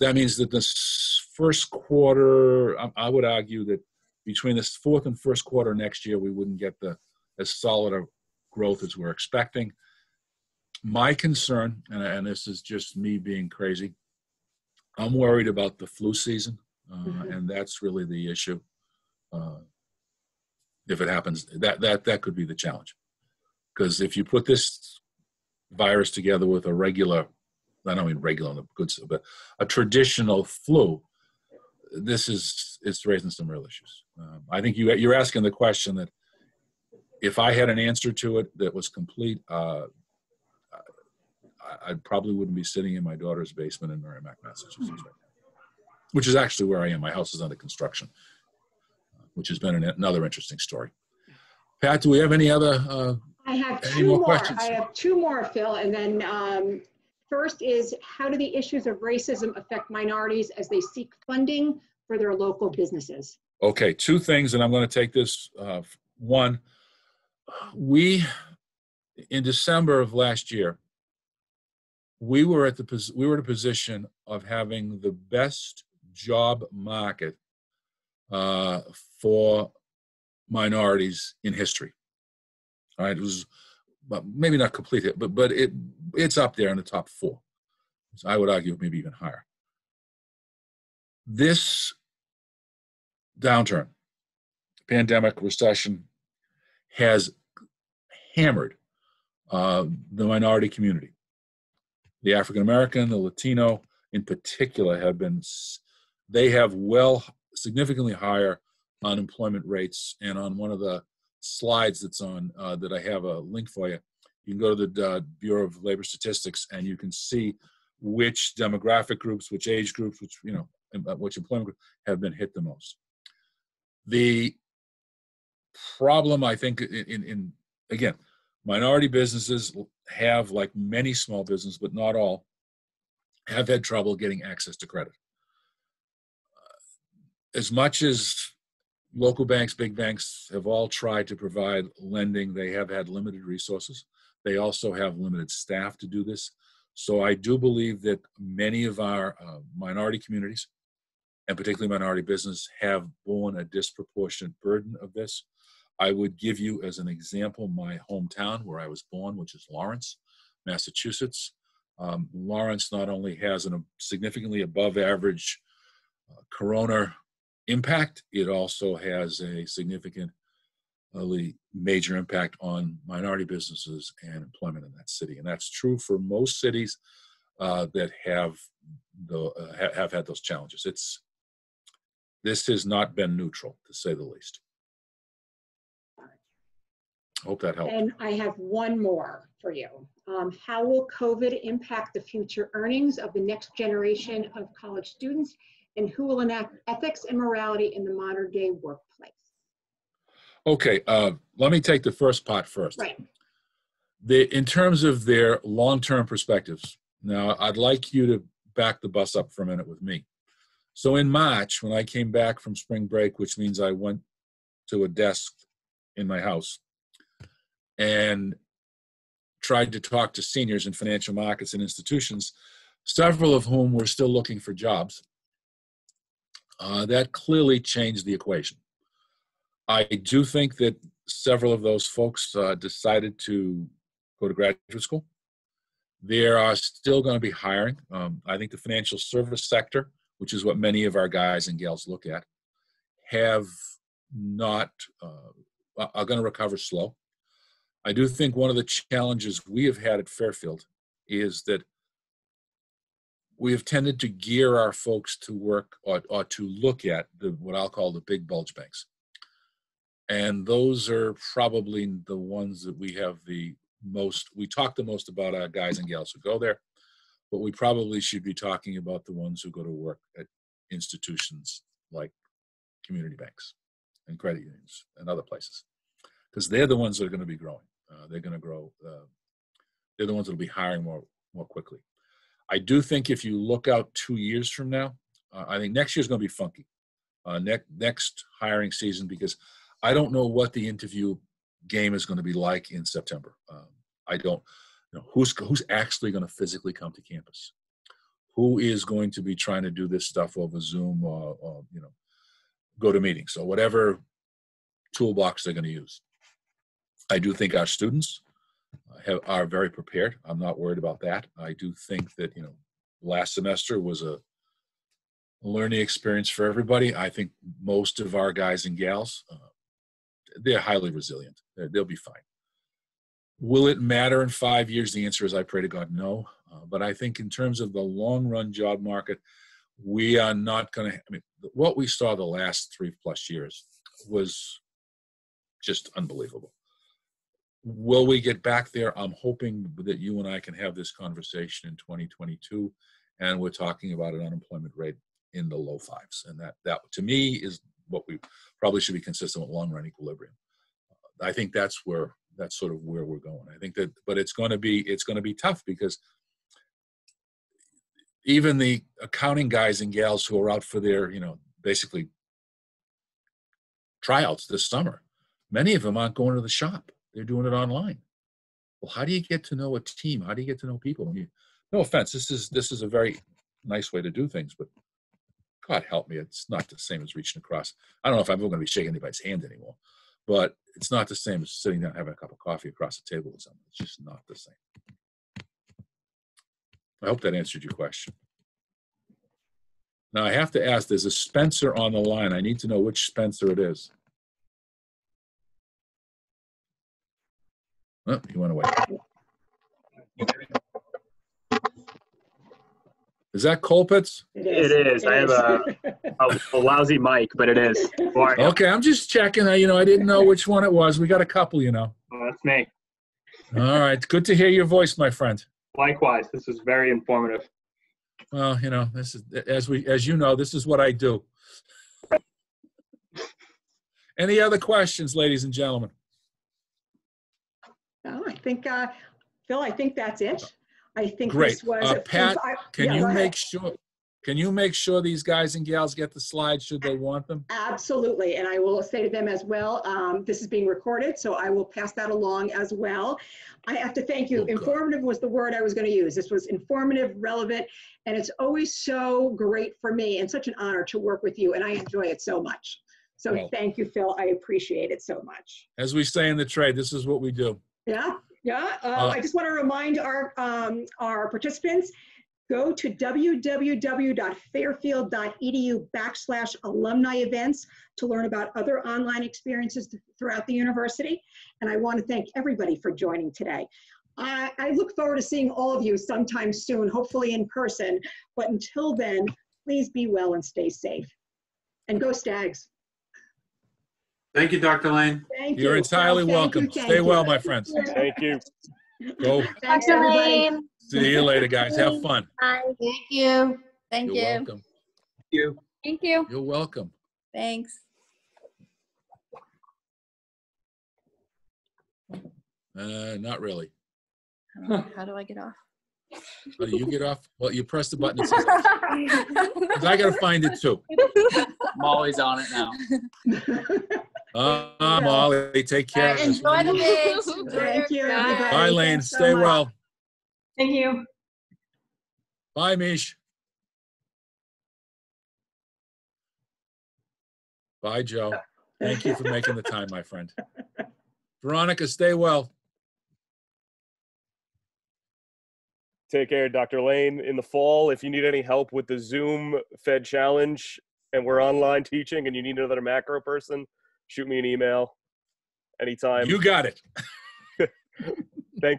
that means that this first quarter, I would argue that between this fourth and first quarter next year, we wouldn't get as solid a growth as we're expecting. My concern, and this is just me being crazy, I'm worried about the flu season, and that's really the issue. If it happens, that could be the challenge. Because if you put this virus together with a regular, I don't mean regular on the good side, but a traditional flu, it's raising some real issues. I think you're asking the question that if I had an answer to it that was complete, I probably wouldn't be sitting in my daughter's basement in Merrimack, Massachusetts right now, which is actually where I am. My house is under construction, which has been another interesting story. Pat, do we have any other questions? I have two more, Phil, and then first is, how do the issues of racism affect minorities as they seek funding for their local businesses? Okay, two things, and I'm going to take this. One, in December of last year, we were in a position of having the best job market for minorities in history. All right, it was maybe not complete, but it's up there in the top four. So I would argue maybe even higher. This downturn, pandemic, recession, has hammered the minority community. The African American, the Latino in particular, have significantly higher unemployment rates. And on one of the slides that's on that I have a link for you, you can go to the Bureau of Labor Statistics and you can see which demographic groups, which age groups, which employment groups have been hit the most. The problem, I think, again, minority businesses have, like many small businesses, but not all, have had trouble getting access to credit. As much as local banks, big banks have all tried to provide lending, they have had limited resources. They also have limited staff to do this. So I do believe that many of our minority communities, and particularly minority business, have borne a disproportionate burden of this. I would give you as an example my hometown where I was born, which is Lawrence, Massachusetts. Lawrence not only has a significantly above average corona impact, it also has a significantly major impact on minority businesses and employment in that city. And that's true for most cities that have had those challenges. This has not been neutral, to say the least. Hope that helped. And I have one more for you. How will COVID impact the future earnings of the next generation of college students, and who will enact ethics and morality in the modern day workplace? Okay, let me take the first part first. Right. In terms of their long-term perspectives, now I'd like you to back the bus up for a minute with me. So in March, when I came back from spring break, which means I went to a desk in my house and tried to talk to seniors in financial markets and institutions, several of whom were still looking for jobs, that clearly changed the equation. I do think that several of those folks decided to go to graduate school. There are still going to be hiring. I think the financial service sector, which is what many of our guys and gals look at, are going to recover slow. I do think one of the challenges we have had at Fairfield is that we have tended to gear our folks to work or to look at what I'll call the big bulge banks. And those are probably the ones that we have the most, we talk the most about our guys and gals who go there, but we probably should be talking about the ones who go to work at institutions like community banks and credit unions and other places, because they're the ones that are going to be growing. They're going to grow. They're the ones that will be hiring more quickly. I do think if you look out 2 years from now, I think next year is going to be funky. Next hiring season, because I don't know what the interview game is going to be like in September. I don't know who's actually going to physically come to campus, who is going to be trying to do this stuff over Zoom or go to meetings or whatever toolbox they're going to use. I do think our students are very prepared. I'm not worried about that. I do think that, last semester was a learning experience for everybody. I think most of our guys and gals, they're highly resilient. They'll be fine. Will it matter in 5 years? The answer is, I pray to God, no. But I think in terms of the long-run job market, we are not going to, what we saw the last 3+ years was just unbelievable. Will we get back there? I'm hoping that you and I can have this conversation in 2022, and we're talking about an unemployment rate in the low fives. And that to me is what we probably should be consistent with long-run equilibrium. I think that's sort of where we're going. I think that, but it's going to be tough, because even the accounting guys and gals who are out for their, basically tryouts this summer, many of them aren't going to the shop. They're doing it online. Well, how do you get to know a team? How do you get to know people? No offense, this is a very nice way to do things, but God help me, it's not the same as reaching across. I don't know if I'm ever going to be shaking anybody's hand anymore, but it's not the same as sitting down having a cup of coffee across the table with someone. It's just not the same. I hope that answered your question. Now I have to ask, there's a Spencer on the line. I need to know which Spencer it is. Oh, he went away. Is that Colpitz? It is. I have a lousy mic, but it is. Okay, I'm just checking. I didn't know which one it was. We got a couple, Oh, that's me. All right. Good to hear your voice, my friend. Likewise. This is very informative. Well, this is, this is what I do. Any other questions, ladies and gentlemen? No, I think, Phil, I think that's it. I think this was Pat, can you make sure these guys and gals get the slides should they want them? Absolutely. And I will say to them as well, this is being recorded, so I will pass that along as well. I have to thank you. Informative was the word I was going to use. This was informative, relevant, and it's always so great for me and such an honor to work with you, and I enjoy it so much. So thank you, Phil. I appreciate it so much. As we say in the trade, this is what we do. Yeah. I just want to remind our participants, go to www.fairfield.edu/alumni-events to learn about other online experiences throughout the university. And I want to thank everybody for joining today. I look forward to seeing all of you sometime soon, hopefully in person. But until then, please be well and stay safe. And go Stags. Thank you, Dr. Lane. Thank you. You're entirely welcome. Stay well, my friends. Thank you. Go. Thanks, everybody. See you later, guys. Have fun. Bye. Thank you. Thank you. You're welcome. Thank you. Thank you. You're welcome. Thanks. Not really. How do I get off? Oh, you get off. Well, you press the button. It says, I got to find it too. Molly's on it now. Molly, take care. Enjoy the meeting. Thank you. Bye, Lane. Stay well. Thank you. Bye, Mish. Bye, Joe. Thank you for making the time, my friend. Veronica, stay well. Take care, Dr. Lane. In the fall, if you need any help with the Zoom Fed Challenge and we're online teaching and you need another macro person, shoot me an email anytime. You got it.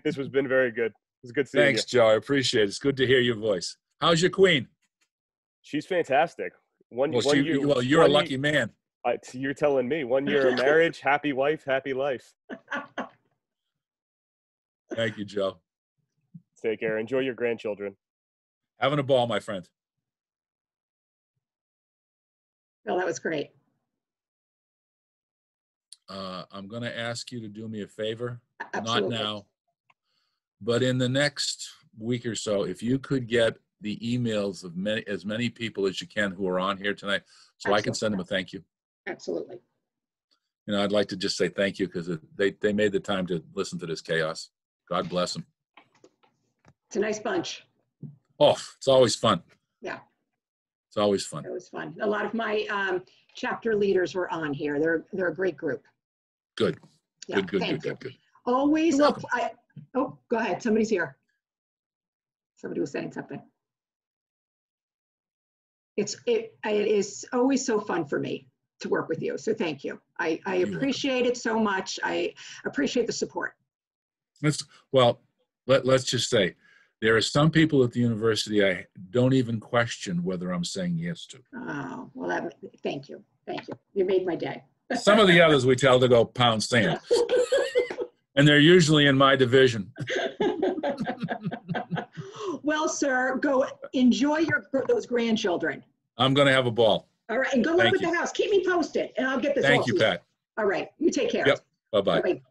This has been very good. It was good seeing you. Thanks, Joe. I appreciate it. It's good to hear your voice. How's your queen? She's fantastic. Well, you're a lucky man. You're telling me. 1 year of marriage, happy wife, happy life. Thank you, Joe. Take care. Enjoy your grandchildren. Having a ball, my friend. Well, that was great. I'm going to ask you to do me a favor. Absolutely. Not now, but in the next week or so, if you could get the emails of as many people as you can who are on here tonight, so Absolutely. I can send them a thank you. Absolutely. You know, I'd like to just say thank you because they made the time to listen to this chaos. God bless them. It's a nice bunch. Oh, it's always fun. Yeah. It's always fun. It was fun. A lot of my chapter leaders were on here. They're a great group. Good. Yeah, good. Always. Oh, go ahead. Somebody's here. Somebody was saying something. It is always so fun for me to work with you. So thank you. I appreciate it so much. I appreciate the support. Well, let's just say there are some people at the university I don't even question whether I'm saying yes to. Oh, well, thank you. Thank you. You made my day. Some of the others we tell to go pound sand. And they're usually in my division. Well, sir, go enjoy those grandchildren. I'm going to have a ball. All right, and good luck with the house. Keep me posted, and I'll get this. Thank you, Pat. All right, you take care. Yep, bye-bye.